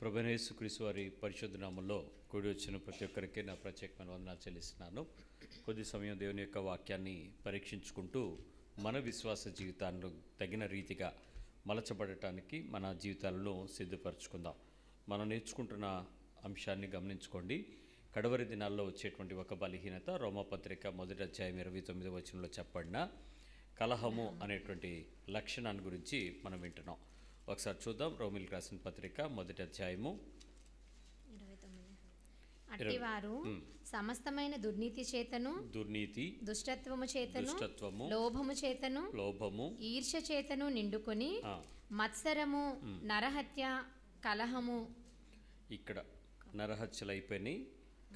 ప్రభువైన యేసుక్రీస్తు వారి పరిశుద్ధ నామములో కూడి వచ్చిన ప్రతి ఒక్కరికి నా ప్రత్యేకమైన వందనాలు చెల్లిస్తున్నాను. కొద్ది సమయం దేవుని యొక్క వాక్యాన్ని పరీక్షించుకుంటూ మన విశ్వాస జీవితాలను తగిన రీతిగా మలచబడటానికి మన జీవితాలను సిద్ధపరచుకుందాం. మనం నేర్చుకుంటున్న అంశాన్ని గమనించుకోండి. కడవరి దినాల్లో వచ్చేటువంటి ఒక బలహీనత రోమాపత్రిక 1:29 చెప్పబడిన కలహము అనేటువంటి లక్షణాన్ని గురించి మనం వింటున్నాం. ఒకసారి చూద్దాం. రోమిలకు రాసిన పత్రిక 1:29. అట్టివారు సమస్తమైన దుర్నీతి చేతను దుష్టత్వము చేతను లోభము చేతను ఈర్ష చేతను నిండుకొని మత్సరము, నరహత్య, కలహము. ఇక్కడ నరహత్యలైపోయి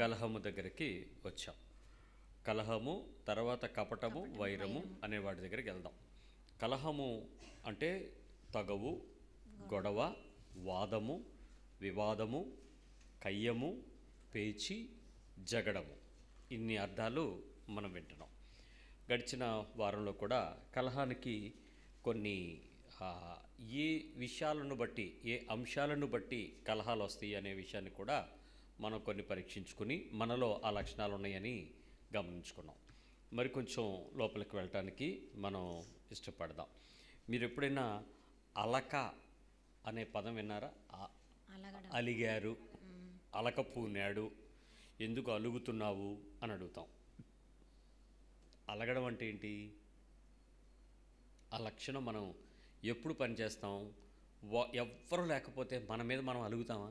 కలహము దగ్గరికి వచ్చాం. కలహము తర్వాత కపటము, వైరము అనే వాటి దగ్గరికి వెళ్దాం. కలహము అంటే తగవు, గొడవ, వాదము, వివాదము, కయ్యము, పేచి, జగడము. ఇన్ని అర్థాలు మనం వింటున్నాం. గడిచిన వారంలో కూడా కలహానికి కొన్ని ఏ విషయాలను బట్టి, ఏ అంశాలను బట్టి కలహాలు వస్తాయి అనే విషయాన్ని కూడా మనం కొన్ని పరీక్షించుకుని మనలో ఆ లక్షణాలు ఉన్నాయని గమనించుకున్నాం. మరి కొంచెం లోపలికి వెళ్ళటానికి మనం ఇష్టపడదాం. మీరు ఎప్పుడైనా అలక అనే పదం విన్నారా? అలిగారు, అలక పూనాడు, ఎందుకు అలుగుతున్నావు అని అడుగుతాం. అలగడం అంటే ఏంటి? ఆ లక్షణం మనం ఎప్పుడు పనిచేస్తాం? ఎవ్వరూ లేకపోతే మన మీద మనం అలుగుతామా?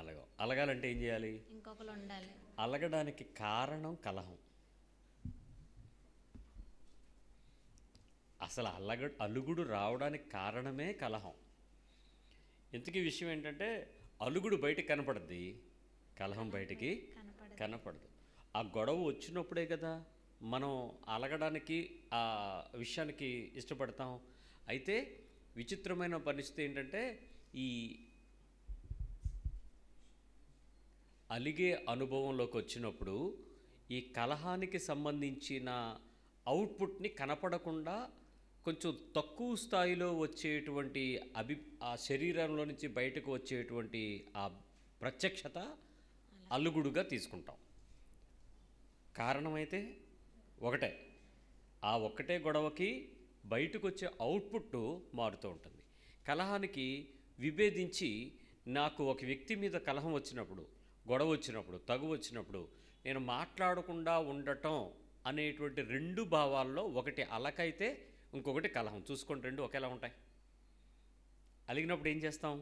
అలగం. అలగాలంటే ఏం చేయాలి? ఇంకొకరు ఉండాలి. అలగడానికి కారణం కలహం. అసలు అలుగుడు రావడానికి కారణమే కలహం. ఇంతకీ విషయం ఏంటంటే అలుగుడు బయటికి కనపడద్ది, కలహం బయటికి కనపడదు. ఆ గొడవ వచ్చినప్పుడే కదా మనం అలగడానికి, ఆ విషయానికి ఇష్టపడతాం. అయితే విచిత్రమైన పరిస్థితి ఏంటంటే ఈ అలిగే అనుభవంలోకి వచ్చినప్పుడు ఈ కలహానికి సంబంధించిన అవుట్పుట్ని కనపడకుండా కొంచెం తక్కువ స్థాయిలో వచ్చేటువంటి ఆ శరీరంలో నుంచి బయటకు వచ్చేటువంటి ఆ ప్రత్యక్షత అలుగుడుగా తీసుకుంటాం. కారణమైతే ఒకటే, ఆ ఒక్కటే గొడవకి బయటకు వచ్చే అవుట్పుట్ మారుతూ ఉంటుంది. కలహానికి విభేదించి నాకు ఒక వ్యక్తి మీద కలహం వచ్చినప్పుడు, గొడవ వచ్చినప్పుడు, తగు వచ్చినప్పుడు నేను మాట్లాడకుండా ఉండటం అనేటువంటి రెండు భావాల్లో ఒకటి అలకైతే ఇంకొకటి కలహం. చూసుకొని రెండు ఒకేలా ఉంటాయి. అలిగినప్పుడు ఏం చేస్తాం?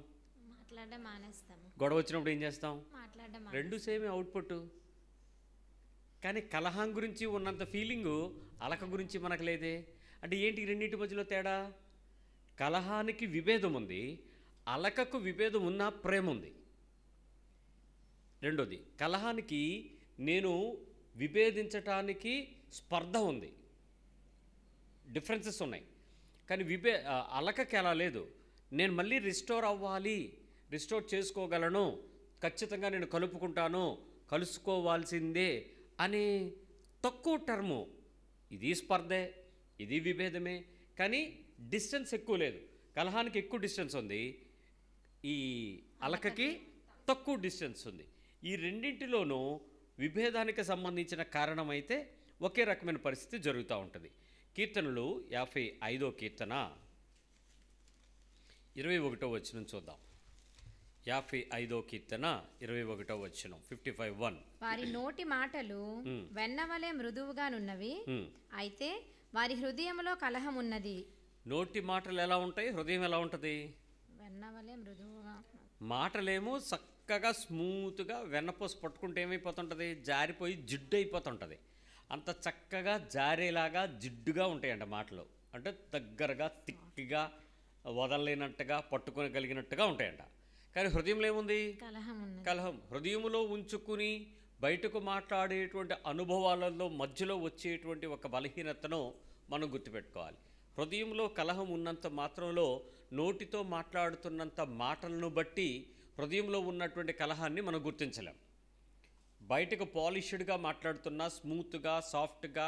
మాట్లాడడం మానేస్తాం. గొడవ వచ్చినప్పుడు ఏం చేస్తాం? మాట్లాడడం. రెండు సేమే అవుట్పుట్. కానీ కలహం గురించి ఉన్నంత ఫీలింగు అలక గురించి మనకు లేదే. అంటే ఏంటి రెండింటి మధ్యలో తేడా? కలహానికి విభేదం ఉంది, అలకకు విభేదం ఉన్నా ప్రేమ ఉంది. రెండోది, కలహానికి నేను విభేదించటానికి స్పర్ధ ఉంది, డిఫరెన్సెస్ ఉన్నాయి. కానీ అలకకి అలా లేదు. నేను మళ్ళీ రిస్టోర్ అవ్వాలి, రిస్టోర్ చేసుకోగలను, ఖచ్చితంగా నేను కలుపుకుంటాను, కలుసుకోవాల్సిందే అనే తక్కువ టర్ము. ఇది స్పర్ధే, ఇది విభేదమే, కానీ డిస్టెన్స్ ఎక్కువ లేదు. కలహానికి ఎక్కువ డిస్టెన్స్ ఉంది, ఈ అలకకి తక్కువ డిస్టెన్స్ ఉంది. ఈ రెండింటిలోనూ విభేదానికి సంబంధించిన కారణమైతే ఒకే రకమైన పరిస్థితి జరుగుతూ ఉంటుంది. కీర్తనలు 55వ కీర్తన 21వ వచనం చూద్దాం. 55వ కీర్తన 21వ వచనం 55:1. వారి నోటి మాటలు వెన్నవలే మృదువుగానున్నవి, అయితే వారి హృదయంలో కలహం ఉన్నది. నోటి మాటలు ఎలా ఉంటాయి, హృదయం ఎలా ఉంటుంది? వెన్నవలే మృదువుగా. మాటలేమో చక్కగా స్మూత్గా వెన్నపూస పట్టుకుంటే ఏమైపోతుంటుంది? జారిపోయి జిడ్డు అయిపోతుంటుంది. అంత చక్కగా జారేలాగా జిడ్డుగా ఉంటాయంట మాటలు. అంటే దగ్గరగా, తిక్కిగా, వదలలేనట్టుగా, పట్టుకోగలిగినట్టుగా ఉంటాయంట. కానీ హృదయంలో ఏముంది? కలహం. హృదయంలో ఉంచుకుని బయటకు మాట్లాడేటువంటి అనుభవాలలో మధ్యలో వచ్చేటువంటి ఒక బలహీనతను మనం గుర్తుపెట్టుకోవాలి. హృదయంలో కలహం ఉన్నంత మాత్రంలో నోటితో మాట్లాడుతున్నంత మాటలను బట్టి హృదయంలో ఉన్నటువంటి కలహాన్ని మనం గుర్తించలేం. బయటకు పాలిష్డ్గా మాట్లాడుతున్నా, స్మూత్గా, సాఫ్ట్గా,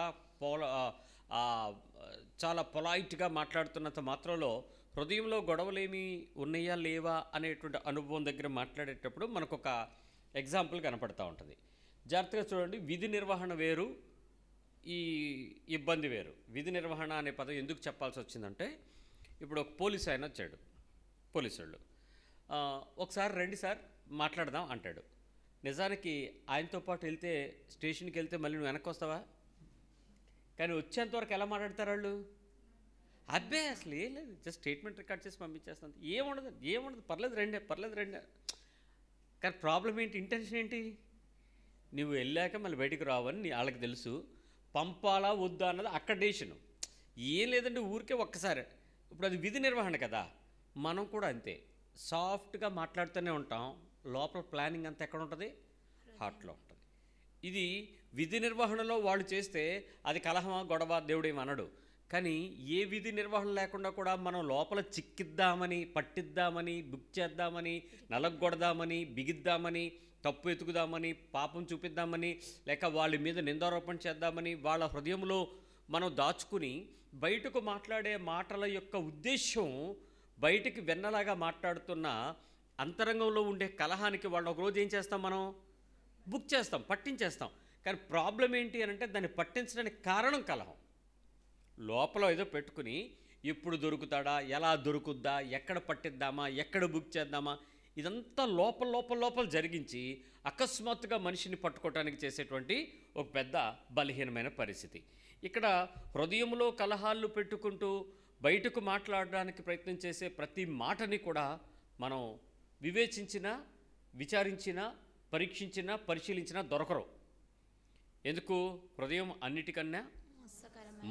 చాలా పొలైట్గా మాట్లాడుతున్నంత మాత్రంలో హృదయంలో గొడవలేమి ఉన్నాయా లేవా అనేటువంటి అనుభవం దగ్గర మాట్లాడేటప్పుడు మనకు ఒక ఎగ్జాంపుల్ కనపడతా ఉంటుంది. జాగ్రత్తగా చూడండి, విధి నిర్వహణ వేరు, ఈ ఇబ్బంది వేరు. విధి నిర్వహణ అనే పదం ఎందుకు చెప్పాల్సి వచ్చిందంటే, ఇప్పుడు ఒక పోలీసు ఆయన వచ్చాడు, పోలీసులు ఒకసారి రండి సార్ మాట్లాడదాం అంటాడు. నిజానికి ఆయనతో పాటు వెళ్తే స్టేషన్కి వెళ్తే మళ్ళీ నువ్వు వెనక్కి వస్తావా? కానీ వచ్చేంతవరకు ఎలా మాట్లాడతారు వాళ్ళు? అబ్బే అసలు ఏం లేదు, జస్ట్ స్టేట్మెంట్ రికార్డ్ చేసి పంపించేస్తాను, ఏముండదు పర్లేదు రండి పర్లేదు రండి. కానీ ప్రాబ్లం ఏంటి, ఇంటెన్షన్ ఏంటి? నువ్వు వెళ్ళాక మళ్ళీ బయటికి రావని వాళ్ళకి తెలుసు, పంపాలా వద్దా అన్నది అక్కడ డెసిషన్. ఏం లేదంటే ఊరికే ఒక్కసారి. ఇప్పుడు అది విధి నిర్వహణ కదా. మనం కూడా అంతే, సాఫ్ట్గా మాట్లాడుతూనే ఉంటాం, లోపల ప్లానింగ్ అంతా ఎక్కడ ఉంటుంది? హార్ట్లో ఉంటుంది. ఇది విధి నిర్వహణలో వాళ్ళు చేస్తే అది కలహమా గొడవ దేవుడేమి అనడు. కానీ ఏ విధి నిర్వహణ లేకుండా కూడా మనం లోపల చిక్కిద్దామని, పట్టిద్దామని, బుక్ చేద్దామని, నలగొడదామని, బిగిద్దామని, తప్పు ఎతుకుదామని, పాపం చూపిద్దామని, లేక వాళ్ళ మీద నిందారోపణ చేద్దామని వాళ్ళ హృదయంలో మనం దాచుకుని బయటకు మాట్లాడే మాటల యొక్క ఉద్దేశం బయటికి వెన్నలాగా మాట్లాడుతున్న అంతరంగంలో ఉండే కలహానికి వాళ్ళు ఒకరోజు ఏం చేస్తాం, మనం బుక్ చేస్తాం, పట్టించేస్తాం. కానీ ప్రాబ్లం ఏంటి అని అంటే, దాన్ని పట్టించడానికి కారణం కలహం. లోపల ఏదో పెట్టుకుని ఎప్పుడు దొరుకుతాడా, ఎలా దొరుకుద్దా, ఎక్కడ పట్టిద్దామా, ఎక్కడ బుక్ చేద్దామా, ఇదంతా లోపల జరిగించి అకస్మాత్తుగా మనిషిని పట్టుకోవటానికి చేసేటువంటి ఒక పెద్ద బలహీనమైన పరిస్థితి. ఇక్కడ హృదయంలో కలహాలు పెట్టుకుంటూ బయటకు మాట్లాడడానికి ప్రయత్నం చేసే ప్రతి మాటని కూడా మనం వివేచించినా, విచారించినా, పరీక్షించినా, పరిశీలించినా దొరకరు. ఎందుకు? హృదయం అన్నిటికన్నా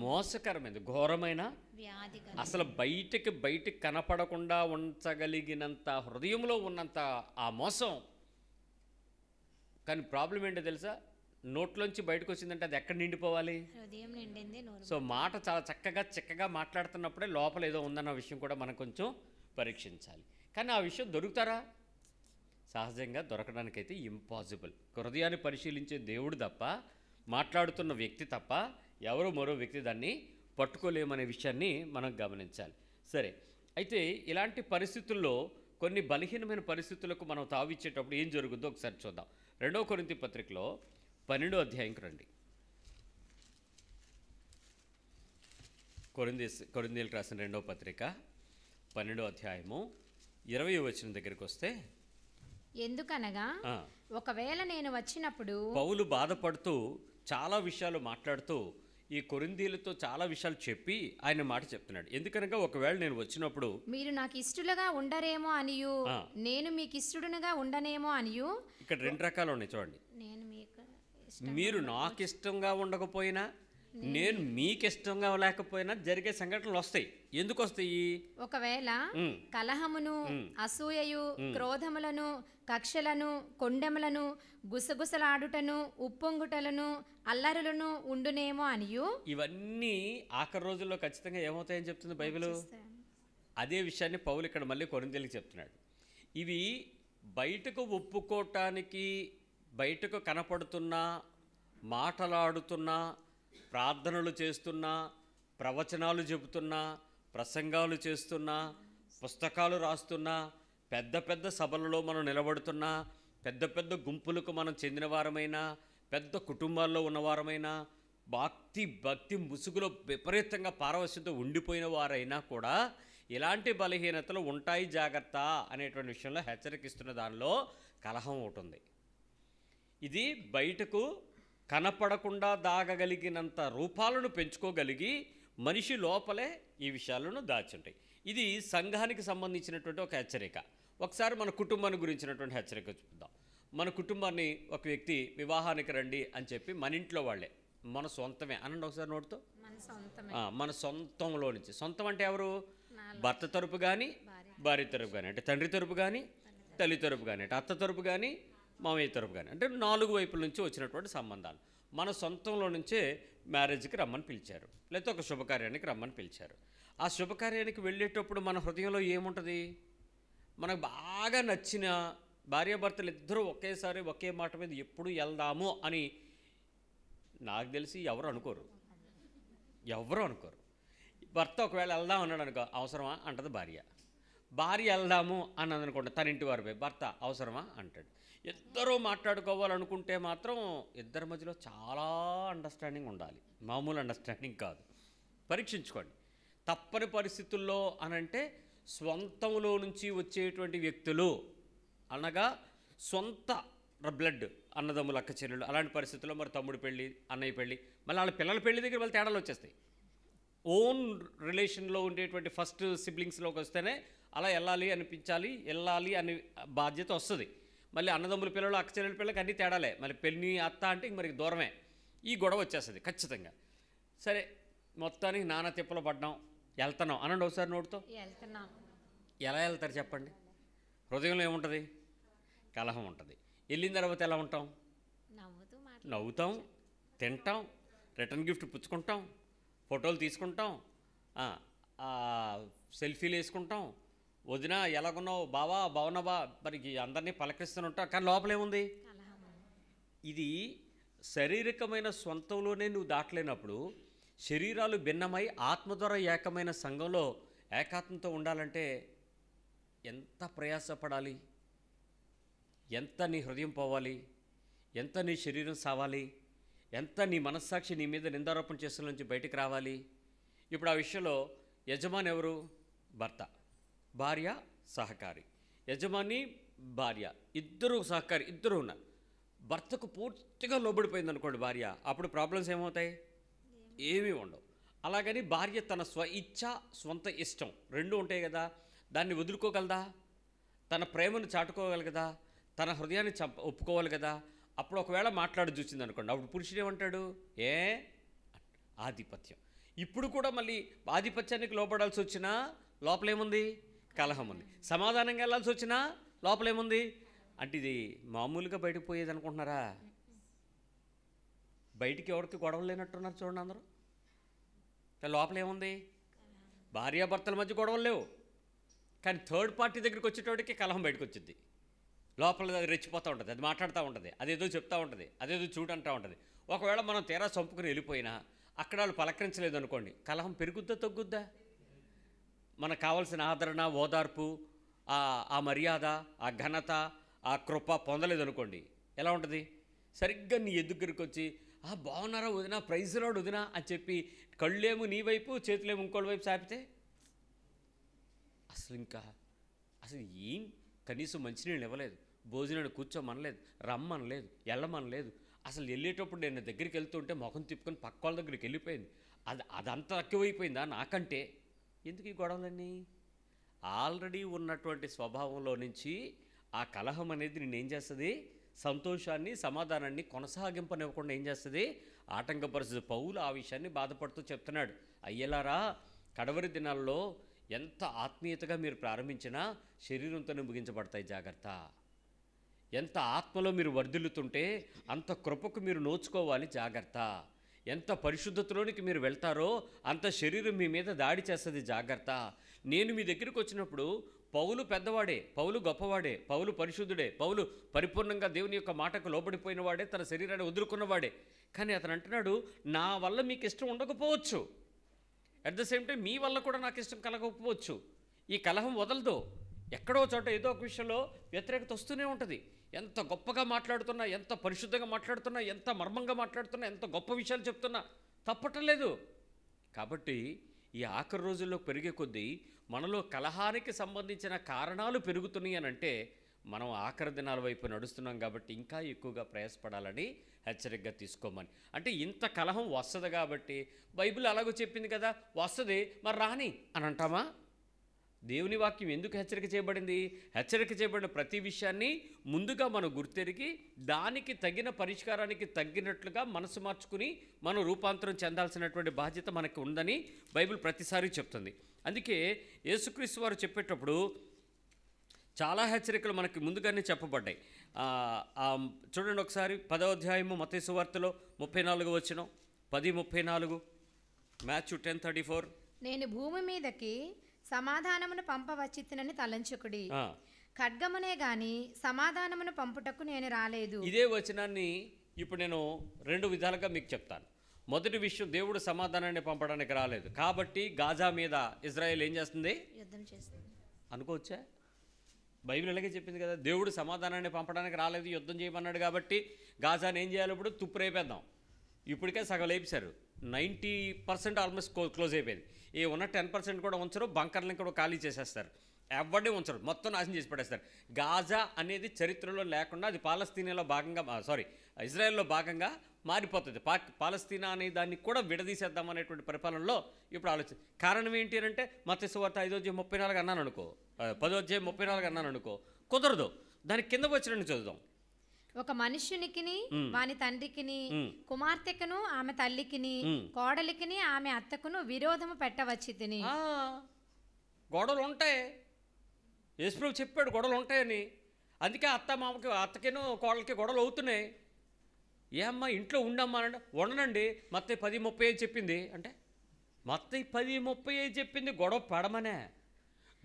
మోసకరమైనది, ఘోరమైన వ్యాధి. అసలు బయటికి కనపడకుండా ఉంచగలిగినంత హృదయంలో ఉన్నంత ఆ మోసం. కానీ ప్రాబ్లం ఏంటో తెలుసా, నోట్లోంచి బయటకు వచ్చిందంటే అది ఎక్కడ నిండిపోవాలి? సో మాట చాలా చక్కగా మాట్లాడుతున్నప్పుడే లోపల ఏదో ఉందన్న విషయం కూడా మనం కొంచెం పరీక్షించాలి. కానీ ఆ విషయం దొరుకుతారా? సహజంగా దొరకడానికైతే ఇంపాసిబుల్. హృదయాన్ని పరిశీలించే దేవుడు తప్ప, మాట్లాడుతున్న వ్యక్తి తప్ప ఎవరో మరో వ్యక్తి దాన్ని పట్టుకోలేమనే విషయాన్ని మనం గమనించాలి. సరే, అయితే ఇలాంటి పరిస్థితుల్లో, కొన్ని బలహీనమైన పరిస్థితులకు మనం తావిచ్చేటప్పుడు ఏం జరుగుద్దో ఒకసారి చూద్దాం. 2వ కొరింథీ పత్రికలో 12వ అధ్యాయంకి రండి. కొరింథీయులకు రాసిన 2వ పత్రిక 12వ అధ్యాయము 20వ వచనం దగ్గరికి వస్తే, ఎందుకనగా ఒకవేళ నేను వచ్చినప్పుడు, పౌలు బాధపడుతూ చాలా విషయాలు మాట్లాడుతూ ఈ కొరింథీయులతో చాలా విషయాలు చెప్పి ఆయన మాట చెప్తున్నాడు. ఎందుకనగా ఒకవేళ నేను వచ్చినప్పుడు మీరు నాకు ఇష్టలుగా ఉండరేమో అనియు, నేను మీకు ఇష్టడుగా ఉండనేమో అనియు. ఇక్కడ 2 రకాలు ఉన్నాయి చూడండి. మీరు నాకు ఇష్టంగా ఉండకపోయినా, నేను మీకు ఇష్టంగా లేకపోయినా జరిగే సంఘటనలు వస్తాయి. ఎందుకు వస్తాయి? ఒకవేళ కలహమును, అసూయయు, క్రోధములను, కక్షలను, కొండెములను, గుసగుసలాడుటను, ఉప్పొంగుటలను, అల్లరులను ఉండునేమో అనియు. ఇవన్నీ ఆఖరి రోజుల్లో ఖచ్చితంగా ఏమవుతాయని చెప్తుంది బైబిల్. అదే విషయాన్ని పౌలు ఇక్కడ మళ్ళీ కొరింథీయులకు చెప్తున్నాడు. ఇవి బయటకు ఒప్పుకోవటానికి, బయటకు కనపడుతున్నా, మాట్లాడుతున్నా, ప్రార్థనలు చేస్తున్నా, ప్రవచనాలు చెబుతున్నా, ప్రసంగాలు చేస్తున్నా, పుస్తకాలు రాస్తున్నా, పెద్ద సభలలో మనం నిలబడుతున్నా, పెద్ద గుంపులకు మనం చెందినవారమైనా, పెద్ద కుటుంబాల్లో ఉన్నవారమైనా, భక్తి ముసుగులో విపరీతంగా పారవశ్యంతో ఉండిపోయిన వారైనా కూడా ఇలాంటి బలహీనతలు ఉంటాయి, జాగ్రత్త అనేటువంటి విషయంలో హెచ్చరికిస్తున్న దానిలో కలహం ఉంటుంది. ఇది బయటకు కనపడకుండా దాగగలిగినంత రూపాలను పెంచుకోగలిగి మనిషి లోపలే ఈ విషయాలను దాచుంటాయి. ఇది సంఘానికి సంబంధించినటువంటి ఒక హెచ్చరిక. ఒకసారి మన కుటుంబాన్ని గురించినటువంటి హెచ్చరిక చూద్దాం. మన కుటుంబాన్ని ఒక వ్యక్తి వివాహానికి రండి అని చెప్పి, మన ఇంట్లో వాళ్ళే, మన సొంతమే అనండి ఒకసారి నోటితో, మన సొంతంలో నుంచి. సొంతం అంటే ఎవరు? భర్త తరపు కానీ, భార్య తరపు కానీ, అంటే తండ్రి తరపు కానీ, తల్లి తరపు కానీ, అంటే అత్త తరపు కానీ, మామయ్య తరపు కానీ, అంటే 4 వైపుల నుంచి వచ్చినటువంటి సంబంధాలు. మన సొంతంలో నుంచే మ్యారేజ్కి రమ్మని పిలిచారు, లేకపోతే ఒక శుభకార్యానికి రమ్మని పిలిచారు. ఆ శుభకార్యానికి వెళ్ళేటప్పుడు మన హృదయంలో ఏముంటుంది? మనకు బాగా నచ్చిన భార్యాభర్తలు ఇద్దరూ ఒకేసారి ఒకే మాట మీద ఎప్పుడు వెళ్దాము అని నాకు తెలిసి ఎవరు అనుకోరు. భర్త ఒకవేళ వెళ్దాం అన్నాడు అనుకో, అవసరమా అంటది భార్య. భార్య వెళ్దాము అన్నది అనుకోండి తన ఇంటి వారిపై, భర్త అవసరమా అంటాడు. ఇద్దరూ మాట్లాడుకోవాలనుకుంటే మాత్రం ఇద్దరి మధ్యలో చాలా అండర్స్టాండింగ్ ఉండాలి, మామూలు అండర్స్టాండింగ్ కాదు. పరీక్షించుకోండి. తప్పని పరిస్థితుల్లో అనంటే స్వంతంలో నుంచి వచ్చేటువంటి వ్యక్తులు అనగా సొంత బ్లడ్ అన్నదమ్ములు, అక్క చెల్లెలు, అలాంటి పరిస్థితుల్లో మరి తమ్ముడు పెళ్ళి, అన్నయ్య పెళ్ళి, మళ్ళీ వాళ్ళ పిల్లల పెళ్లి దగ్గర వాళ్ళు తేడాలు వచ్చేస్తాయి. ఓన్ రిలేషన్లో ఉండేటువంటి ఫస్ట్ సిబ్లింగ్స్లోకి వస్తేనే అలా వెళ్ళాలి అనిపించాలి, వెళ్ళాలి అనే బాధ్యత వస్తుంది. మళ్ళీ అన్నదమ్ముల పిల్లలు, అక్క చెల్లెల పిల్లలకి అన్నీ తేడాలే, మళ్ళీ పెళ్ళి అత్త అంటే ఇంక మనకి దూరమే, ఈ గొడవ వచ్చేస్తుంది ఖచ్చితంగా. సరే, మొత్తానికి నానా తిప్పలు పడ్డాం, వెళ్తున్నాం అనండి ఒకసారి నోటితో. వెళ్తున్నాం, ఎలా వెళ్తారు చెప్పండి? హృదయంలో ఏముంటుంది? కలహం ఉంటుంది. వెళ్ళిన తర్వాత ఎలా ఉంటాం? నవ్వుతాం, తింటాం, రిటర్న్ గిఫ్ట్ పుచ్చుకుంటాం, ఫోటోలు తీసుకుంటాం, సెల్ఫీలు వేసుకుంటాం, వదిన ఎలాగున్నావు, బావా బావున్నావా, మనకి అందరినీ పలకరిస్తూనే ఉంటాం. కానీ లోపలేముంది? ఇది శారీరకమైన సొంతంలోనే నువ్వు దాటలేనప్పుడు, శరీరాలు భిన్నమై ఆత్మ ద్వారా ఏకమైన సంఘంలో ఏకాత్మతో ఉండాలంటే ఎంత ప్రయాసపడాలి, ఎంత నీ హృదయం పోవాలి, ఎంత నీ శరీరం సావాలి, ఎంత నీ మనస్సాక్షి నీ మీద నిందారోపణ చేస్తున్న నుంచి బయటికి రావాలి. ఇప్పుడు ఆ విషయంలో యజమాని ఎవరు? భర్త. భార్య సహకారి. యజమాని భార్య ఇద్దరు సహకారి, ఇద్దరు ఉన్నారు. భర్తకు పూర్తిగా లోబడిపోయింది అనుకోండి భార్య, అప్పుడు ప్రాబ్లమ్స్ ఏమవుతాయి? ఏమీ ఉండవు. అలాగని భార్య తన స్వఇచ్ఛ, స్వంత ఇష్టం రెండు ఉంటాయి కదా, దాన్ని వదులుకోగలదా? తన ప్రేమను చాటుకోగలగదా? తన హృదయాన్ని ఒప్పుకోవాలి కదా. అప్పుడు ఒకవేళ మాట్లాడి చూసింది అనుకోండి, అప్పుడు పురుషుడు ఏమంటాడు? ఏ ఆధిపత్యం. ఇప్పుడు కూడా మళ్ళీ ఆధిపత్యానికి లోపడాల్సి వచ్చినా లోపలేముంది? కలహం ఉంది. సమాధానంగా వెళ్ళాల్సి వచ్చినా లోపలేముంది? అంటే ఇది మామూలుగా బయటకు పోయేది అనుకుంటున్నారా? బయటికి ఎవరికి గొడవలు లేనట్టున్నారు చూడండి అందరూ, లోపలేముంది? భార్యాభర్తల మధ్య గొడవలు లేవు, కానీ థర్డ్ పార్టీ దగ్గరికి వచ్చేటోడికి కలహం బయటకు వచ్చింది. లోపల అది రెచ్చిపోతూ ఉంటుంది, అది మాట్లాడుతూ ఉంటుంది, అదేదో చెప్తూ ఉంటుంది, అదేదో చూడంటూ ఉంటుంది. ఒకవేళ మనం తీరా చంపుకుని వెళ్ళిపోయినా అక్కడ వాళ్ళు పలకరించలేదు అనుకోండి, కలహం పెరుగుద్దా తగ్గుద్దా? మనకు కావాల్సిన ఆదరణ, ఓదార్పు, ఆ మర్యాద, ఆ ఘనత, ఆ కృప పొందలేదు అనుకోండి, ఎలా ఉంటుంది? సరిగ్గా నీ ఎదుగురికి వచ్చి బాగున్నారా వదినా, ప్రైజ్ రాడు వదినా అని చెప్పి కళ్ళేమో నీ వైపు, చేతులేమో ఇంకోటి వైపు సాపితే అసలు ఇంకా అసలు ఏం, కనీసం మంచినీళ్ళు ఇవ్వలేదు, భోజనాన్ని కూర్చోమనలేదు, రమ్మనలేదు, వెళ్ళమనలేదు. అసలు వెళ్ళేటప్పుడు నేను దగ్గరికి వెళ్తుంటే ముఖం తిప్పుకొని పక్క వాళ్ళ దగ్గరికి వెళ్ళిపోయింది. అదంతా తక్కువైపోయిందా నాకంటే? ఎందుకు ఈ గొడవలన్నీ? ఆల్రెడీ ఉన్నటువంటి స్వభావంలో నుంచి ఆ కలహం అనేది నేనేం చేస్తుంది? సంతోషాన్ని, సమాధానాన్ని కొనసాగింపనివ్వకుండా ఏం చేస్తుంది? ఆటంకపరిస్థితి. పౌలు ఆ విషయాన్ని బాధపడుతూ చెప్తున్నాడు, అయ్యేలారా కడవరి దినాల్లో ఎంత ఆత్మీయతగా మీరు ప్రారంభించినా శరీరంతోనే ముగించబడతాయి, జాగ్రత్త. ఎంత ఆత్మలో మీరు వర్ధిల్లుతుంటే అంత కృపకు మీరు నోచుకోవాలి, జాగ్రత్త. ఎంత పరిశుద్ధతలోనికి మీరు వెళ్తారో అంత శరీరం మీ మీద దాడి చేస్తుంది, జాగ్రత్త. నేను మీ దగ్గరికి వచ్చినప్పుడు పౌలు పెద్దవాడే, పౌలు గొప్పవాడే, పౌలు పరిశుద్ధుడే, పౌలు పరిపూర్ణంగా దేవుని యొక్క మాటకు లోబడిపోయిన వాడే, తన శరీరాన్ని వదులుకున్నవాడే. కానీ అతను అంటున్నాడు, నా వల్ల మీకు ఇష్టం ఉండకపోవచ్చు, అట్ ద సేమ్ టైం మీ వల్ల కూడా నాకు ఇష్టం కలగకపోవచ్చు. ఈ కలహం వదలదు, ఎక్కడో చోట ఏదో ఒక విషయంలో వ్యతిరేకత వస్తూనే ఉంటుంది. ఎంత గొప్పగా మాట్లాడుతున్నా, ఎంత పరిశుద్ధంగా మాట్లాడుతున్నా, ఎంత మర్మంగా మాట్లాడుతున్నా, ఎంత గొప్ప విషయాలు చెప్తున్నా తప్పటం లేదు. కాబట్టి ఈ ఆఖరి రోజుల్లో పెరిగే కొద్దీ మనలో కలహానికి సంబంధించిన కారణాలు పెరుగుతున్నాయి అని అంటే మనం ఆఖరి దినాల వైపు నడుస్తున్నాం. కాబట్టి ఇంకా ఎక్కువగా ప్రయాసపడాలని హెచ్చరికగా తీసుకోమని. అంటే ఇంత కలహం వస్తుంది కాబట్టి బైబిల్ అలాగో చెప్పింది కదా, వస్తుంది మరి రాని అని అంటామా? దేవుని వాక్యం ఎందుకు హెచ్చరిక చేయబడింది? హెచ్చరిక చేయబడిన ప్రతి విషయాన్ని ముందుగా మనం గుర్తెరిగి దానికి తగిన పరిష్కారానికి తగ్గినట్లుగా మనసు మార్చుకుని మనం రూపాంతరం చెందాల్సినటువంటి బాధ్యత మనకు ఉందని బైబిల్ ప్రతిసారి చెప్తుంది. అందుకే యేసుక్రీస్తు వారు చెప్పేటప్పుడు చాలా హెచ్చరికలు మనకి ముందుగానే చెప్పబడ్డాయి. చూడండి ఒకసారి, 10వ అధ్యాయము మత్తయి సువార్తలో 34వ వచనం, 10:34, మాథ్యూ 10:34. నేను భూమి మీదకి సమాధానమును పంపవచ్చితినని తలంచుకుడి, ఖడ్గమునే గాని సమాధానమును పంపుటకు నేను రాలేదు. ఇదే వచనాన్ని ఇప్పుడు నేను రెండు విధాలుగా మీకు చెప్తాను. మొదటి విషయం దేవుడు సమాధానాన్ని పంపడానికి రాలేదు కాబట్టి గాజా మీద ఇజ్రాయెల్ ఏం చేస్తుంది? యుద్ధం చేస్తుంది అనుకోవచ్చా? బైబిల్ అలాగే చెప్పింది కదా, దేవుడు సమాధానాన్ని పంపడానికి రాలేదు, యుద్ధం చేయమన్నాడు కాబట్టి గాజాని ఏం చేయాలి? ఇప్పుడు తుప్పు రేపేద్దాం. ఇప్పటికే సగం లేపేశారు, 90% ఆల్మోస్ట్ క్లోజ్ అయిపోయింది. ఏ ఉన్న 10% కూడా ఉంచరు, బంకర్లను కూడా ఖాళీ చేసేస్తారు, ఎవరిని ఉంచరు, మొత్తం నాశనం చేసి పడేస్తారు. గాజా అనేది చరిత్రలో లేకుండా అది పాలస్తీనాలో భాగంగా ఇజ్రాయెల్లో భాగంగా మారిపోతుంది. పాలస్తీనా అనే దాన్ని కూడా విడదీసేద్దాం అనేటువంటి పరిపాలనలో ఇప్పుడు ఆలోచన. కారణం ఏంటి అంటే మత్తయి సువార్త 5:34 అన్నాను అనుకో, 10:34 అన్నాను అనుకో, కుదరదు. దాని కింద వచ్చినట్టు చదువుదాం. ఒక మనుష్యునికిని వాని తండ్రికిని కుమార్తెకును ఆమె తల్లికిని కోడలికిని ఆమె అత్తకును విరోధము పెట్టవచ్చితిని. గొడవలు ఉంటాయి, యేసుప్రభు చెప్పాడు గొడవలు ఉంటాయని. అందుకే అత్తమామకి అత్తకిను కోడలికి గొడవలు అవుతున్నాయి. ఏమ్మా ఇంట్లో ఉండమ్మా అంటే ఉండనండి, మత్తయి 10:30 చెప్పింది అంటే మత్తయి 10:30 చెప్పింది గొడవ పడమనే.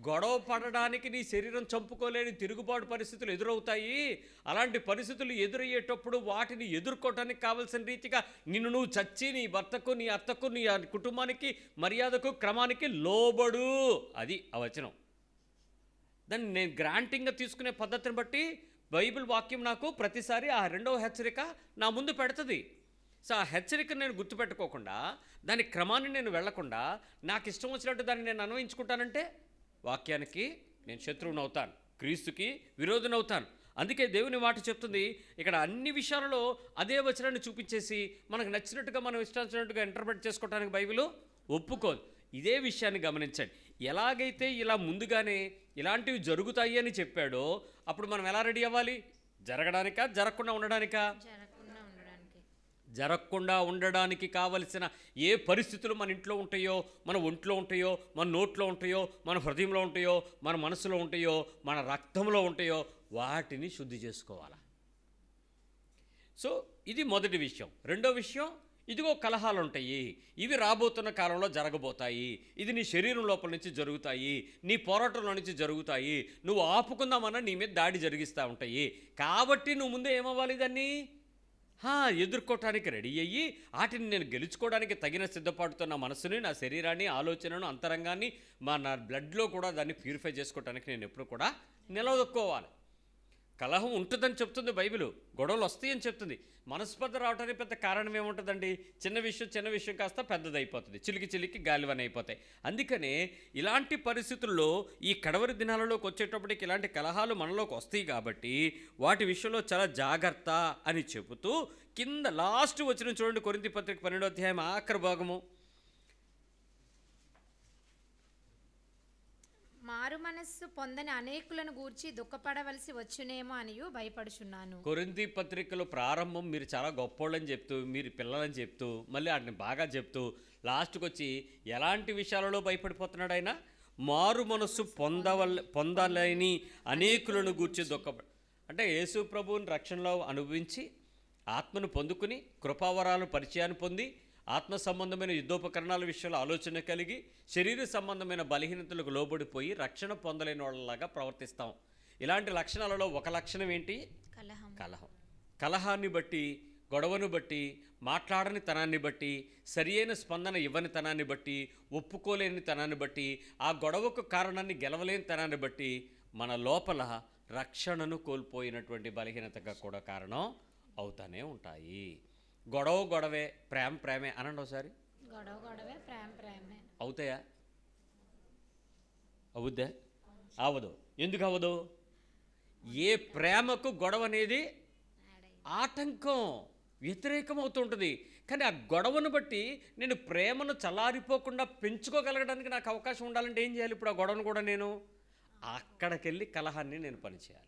గొడవ పడడానికి నీ శరీరం చంపుకోలేని తిరుగుబాటు పరిస్థితులు ఎదురవుతాయి. అలాంటి పరిస్థితులు ఎదురయ్యేటప్పుడు వాటిని ఎదుర్కోవటానికి కావలసిన రీతిగా నిన్ను నువ్వు చచ్చి నీ భర్తకు నీ అత్తకు నీ కుటుంబానికి మర్యాదకు క్రమానికి లోబడు. అది ఆ వచనం. దాన్ని నేను గ్రాంటింగ్గా తీసుకునే పద్ధతిని బట్టి బైబిల్ వాక్యం నాకు ప్రతిసారి ఆ రెండవ హెచ్చరిక నా ముందు పెడుతుంది. సో ఆ హెచ్చరికను నేను గుర్తుపెట్టుకోకుండా దాని క్రమాన్ని నేను వెళ్లకుండా నాకు ఇష్టం వచ్చినట్టు దాన్ని నేను అన్వయించుకుంటానంటే వాక్యానికి నేను శత్రువుని అవుతాను, క్రీస్తుకి విరోధుని అవుతాను. అందుకే దేవుని మాట చెప్తుంది ఇక్కడ అన్ని విషయాలలో అదే వచనాన్ని చూపించేసి మనకు నచ్చినట్టుగా మనం ఇష్టించినట్టుగా ఇంటర్ప్రెట్ చేసుకోవడానికి బైబిల్ ఒప్పుకోదు. ఇదే విషయాన్ని గమనించండి. ఎలాగైతే ఇలా ముందుగానే ఇలాంటివి జరుగుతాయి అని చెప్పాడో అప్పుడు మనం ఎలా రెడీ అవ్వాలి? జరగడానికా జరగకుండా ఉండడానికా? జరగకుండా ఉండడానికి కావలసిన ఏ పరిస్థితులు మన ఇంట్లో ఉంటాయో, మన ఒంట్లో ఉంటాయో, మన నోట్లో ఉంటాయో, మన హృదయంలో ఉంటాయో, మన మనసులో ఉంటాయో, మన రక్తంలో ఉంటాయో వాటిని శుద్ధి చేసుకోవాలి. సో ఇది మొదటి విషయం. రెండో విషయం, ఇదిగో కలహాలు ఉంటాయి, ఇవి రాబోతున్న కాలంలో జరగబోతాయి, ఇది నీ శరీరం లోపల నుంచి జరుగుతాయి, నీ పోరాటంలో నుంచి జరుగుతాయి, నువ్వు ఆపుకుందామన్నా నీ మీద దాడి జరిగిస్తూ ఉంటాయి, కాబట్టి నువ్వు ముందే ఏమవ్వాలి? దాన్ని ఎదుర్కోవటానికి రెడీ అయ్యి వాటిని నేను గెలుచుకోవడానికి తగిన సిద్ధపాటుతో నా మనసుని, నా శరీరాన్ని, ఆలోచనను, అంతరంగాన్ని, నా బ్లడ్లో కూడా దాన్ని ప్యూరిఫై చేసుకోవటానికి నేను ఎప్పుడు కూడా నిలదొక్కోవాలి. కలహం ఉంటుందని చెప్తుంది బైబిల్, గొడవలు వస్తాయని చెప్తుంది. మనస్పర్ధ రావడానికి పెద్ద కారణం ఏముంటుందండి? చిన్న విషయం కాస్త పెద్దదైపోతుంది, చిలికి గాలివని అయిపోతాయి. అందుకనే ఇలాంటి పరిస్థితుల్లో ఈ కడవరి దినాలలోకి వచ్చేటప్పటికి ఇలాంటి కలహాలు మనలోకి వస్తాయి కాబట్టి వాటి విషయంలో చాలా జాగ్రత్త అని చెబుతూ కింద లాస్ట్ వచ్చిన చూడండి, కొరింథీ పత్రిక 12వ అధ్యాయం ఆఖరి భాగము. మారు మనస్సు పొందని అనేకులను గూర్చి దుఃఖపడవలసి వచ్చునేమో అని భయపడుచున్నాను. కొరింథీ పత్రికలో ప్రారంభం మీరు చాలా గొప్పోళ్ళని చెప్తూ, మీరు పిల్లలని చెప్తూ, మళ్ళీ వాటిని బాగా చెప్తూ, లాస్ట్కి వచ్చి ఎలాంటి విషయాలలో భయపడిపోతున్నాడు ఆయన? మారు మనస్సు పొందలేని అనేకులను గూర్చి దుఃఖపడ అంటే యేసు ప్రభువుని రక్షణలో అనుభవించి ఆత్మను పొందుకుని కృపావరాలను పరిచయాన్ని పొంది ఆత్మ సంబంధమైన యుద్ధోపకరణాల విషయంలో ఆలోచన కలిగి శరీర సంబంధమైన బలహీనతలకు లోబడిపోయి రక్షణ పొందలేని వాళ్ళలాగా ప్రవర్తిస్తాం. ఇలాంటి లక్షణాలలో ఒక లక్షణం ఏంటి? కలహం. కలహాన్ని బట్టి, గొడవను బట్టి, మాట్లాడని తనాన్ని బట్టి, సరియైన స్పందన ఇవ్వని తనాన్ని బట్టి, ఒప్పుకోలేని తనాన్ని బట్టి, ఆ గొడవకు కారణాన్ని గెలవలేని తనాన్ని బట్టి మన లోపల రక్షణను కోల్పోయినటువంటి బలహీనతగా కూడా కారణం అవుతానే ఉంటాయి. గొడవే ప్రేమే అనండి ఒకసారి. గొడవే ప్రేమే అవుతాయా? అవుద్దా? అవదు. ఎందుకు అవదు? ఏ ప్రేమకు గొడవ అనేది ఆటంకం, వ్యతిరేకం అవుతుంటుంది. కానీ ఆ గొడవను బట్టి నేను ప్రేమను చలారిపోకుండా పెంచుకోగలగడానికి నాకు అవకాశం ఉండాలంటే ఏం చేయాలి? ఇప్పుడు ఆ గొడవను కూడా నేను అక్కడికి వెళ్ళి కలహాన్ని నేను పనిచేయాలి.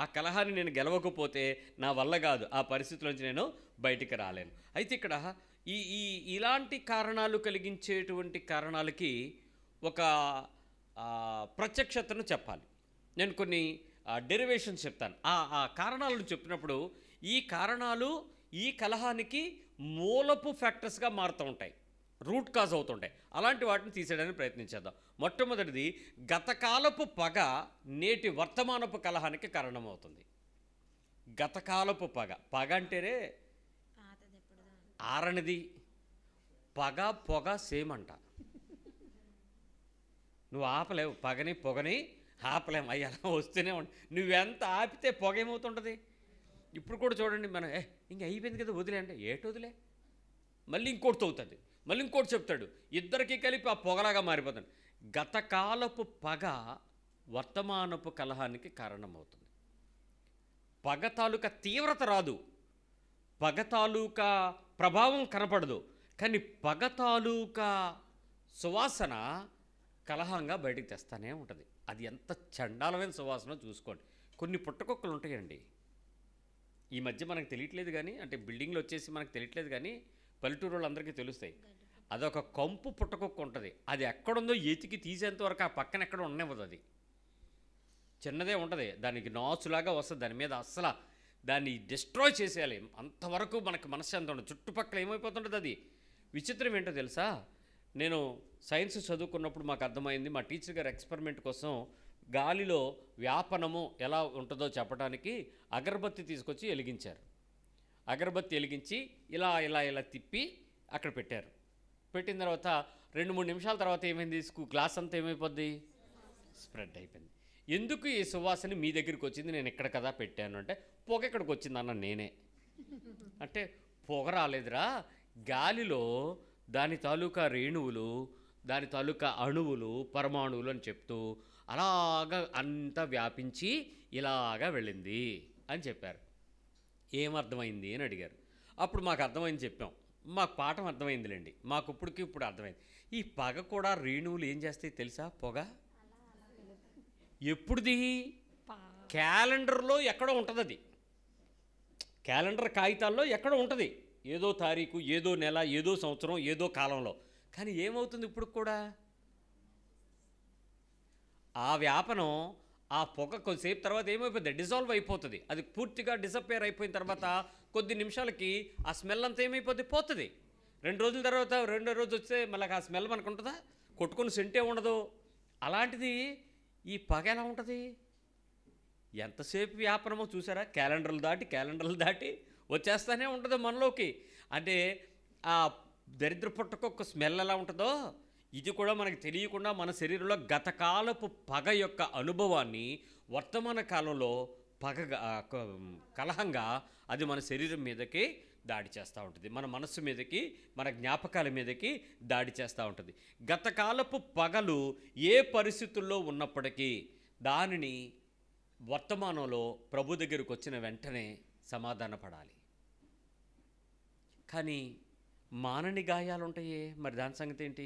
ఆ కలహాన్ని నేను గెలవకపోతే నా వల్ల కాదు, ఆ పరిస్థితిలోంచి నేను బయటికి రాలేను. అయితే ఇక్కడ ఈ ఇలాంటి కారణాలు కలిగించేటువంటి కారణాలకి ఒక ప్రత్యక్షతను చెప్పాలి. నేను కొన్ని డెరివేషన్స్ చెప్తాను. ఆ కారణాలను చెప్పినప్పుడు ఈ కారణాలు ఈ కలహానికి మూలపు ఫ్యాక్టర్స్గా మారుతూ ఉంటాయి, రూట్ కాజ్ అవుతుంటాయి. అలాంటి వాటిని తీసేయడానికి ప్రయత్నించేద్దాం. మొట్టమొదటిది, గతకాలపు పగ నేటి వర్తమానపు కలహానికి కారణమవుతుంది. గతకాలపు పగ అంటేనే ఆరనిది, పగ పొగ సేమ్ అంట. నువ్వు ఆపలేవు, పగని పొగని ఆపలేం. అయ్యా వస్తూనే ఉండి నువ్వెంత ఆపితే పొగ ఏమవుతుంటుంది? ఇప్పుడు కూడా చూడండి మనం ఇంక అయిపోయింది కదా వదిలే అంటే ఏటు వదిలే, మళ్ళీ ఇంకోటితో అవుతుంది, మళ్ళీ ఇంకోటి చెప్తాడు, ఇద్దరికీ కలిపి ఆ పొగలాగా మారిపోతాడు. గతకాలపు పగ వర్తమానపు కలహానికి కారణమవుతుంది. పగ తాలూకా తీవ్రత రాదు, పగ తాలూకా ప్రభావం కనపడదు, కానీ పగ తాలూకా సువాసన కలహంగా బయటికి తెస్తానే ఉంటుంది. అది ఎంత చండాలమైన సువాసన చూసుకోండి. కొన్ని పుట్టకొక్కలు ఉంటాయండి, ఈ మధ్య మనకు తెలియట్లేదు కానీ, అంటే బిల్డింగ్లు వచ్చేసి మనకు తెలియట్లేదు కానీ పల్లెటూరు వాళ్ళందరికీ తెలుస్తాయి. అదొక కంపు పుట్టకొక్క ఉంటుంది, అది ఎక్కడుందో ఎతికి తీసేంతవరకు ఆ పక్కన ఎక్కడ ఉండేవద్దు. అది చిన్నదే ఉంటుంది, దానికి నాచులాగా వస్తుంది, దాని మీద అస్సలు దాన్ని డిస్ట్రాయ్ చేసేయాలి, అంతవరకు మనకు మనశ్శాంతి ఉండదు. చుట్టుపక్కల ఏమైపోతుంటుంది? అది విచిత్రం ఏంటో తెలుసా, నేను సైన్స్ చదువుకున్నప్పుడు మాకు అర్థమైంది. మా టీచర్ గారు ఎక్స్పెరిమెంట్ కోసం గాలిలో వ్యాపనము ఎలా ఉంటుందో చెప్పడానికి అగరబత్తి తీసుకొచ్చి వెలిగించారు. అగరబత్తి వెలిగించి ఇలా ఇలా ఇలా తిప్పి అక్కడ పెట్టారు. పెట్టిన తర్వాత 2-3 నిమిషాల తర్వాత ఏమైంది, గ్లాస్ అంతా ఏమైపోద్ది, స్ప్రెడ్ అయిపోయింది. ఎందుకు ఈ సువాసన మీ దగ్గరికి వచ్చింది, నేను ఇక్కడ కదా పెట్టాను అంటే, పొగ ఇక్కడికి వచ్చింది అన్న నేనే అంటే, పొగ రాలేదురా, గాలిలో దాని తాలూకా రేణువులు, దాని తాలూకా అణువులు, పరమాణువులు అని చెప్తూ అలాగా అంతా వ్యాపించి ఇలాగా వెళ్ళింది అని చెప్పారు. ఏమర్థమైంది అని అడిగారు. అప్పుడు మాకు అర్థమైంది చెప్పాం, మాకు పాఠం అర్థమైందిలేండి, మాకు ఇప్పటికి ఇప్పుడు అర్థమైంది. ఈ పగ కూడా రేణువులు ఏం చేస్తాయి తెలుసా? పొగ ఎప్పుడుది, క్యాలెండర్లో ఎక్కడో ఉంటుంది, అది క్యాలెండర్ కాగితాల్లో ఎక్కడో ఉంటుంది, ఏదో తారీఖు, ఏదో నెల, ఏదో సంవత్సరం, ఏదో కాలంలో. కానీ ఏమవుతుంది ఇప్పుడు కూడా? ఆ వ్యాపనం, ఆ పొగ కొంతసేపు తర్వాత ఏమైపోతుంది, డిజాల్వ్ అయిపోతుంది. అది పూర్తిగా డిసప్పేర్ అయిపోయిన తర్వాత కొద్ది నిమిషాలకి ఆ స్మెల్ అంతా ఏమైపోతుంది, పోతుంది. 2 రోజుల తర్వాత రెండో రోజు వస్తే మళ్ళీ ఆ స్మెల్ మనకు ఉంటుందా? కొట్టుకుని సెంటే ఉండదు. అలాంటిది ఈ పగ ఎలా ఉంటుంది? ఎంతసేపు వ్యాపనమో చూసారా, క్యాలెండర్లు దాటి వచ్చేస్తూనే ఉంటుందో మనలోకి. అంటే ఆ దరిద్ర పుట్టకొక్క స్మెల్ ఎలా ఉంటుందో ఇది కూడా మనకు తెలియకుండా మన శరీరంలో గతకాలపు పగ యొక్క అనుభవాన్ని వర్తమాన కాలంలో పగగా, కలహంగా అది మన శరీరం మీదకి దాడి చేస్తూ ఉంటుంది, మన మనస్సు మీదకి, మన జ్ఞాపకాల మీదకి దాడి చేస్తూ ఉంటుంది. గతకాలపు పగలు ఏ పరిస్థితుల్లో ఉన్నప్పటికీ దానిని వర్తమానంలో ప్రభు దగ్గరకు వచ్చిన వెంటనే సమాధానపడాలి. కానీ మానని గాయాలు ఉంటాయే, మరి దాని సంగతి ఏంటి?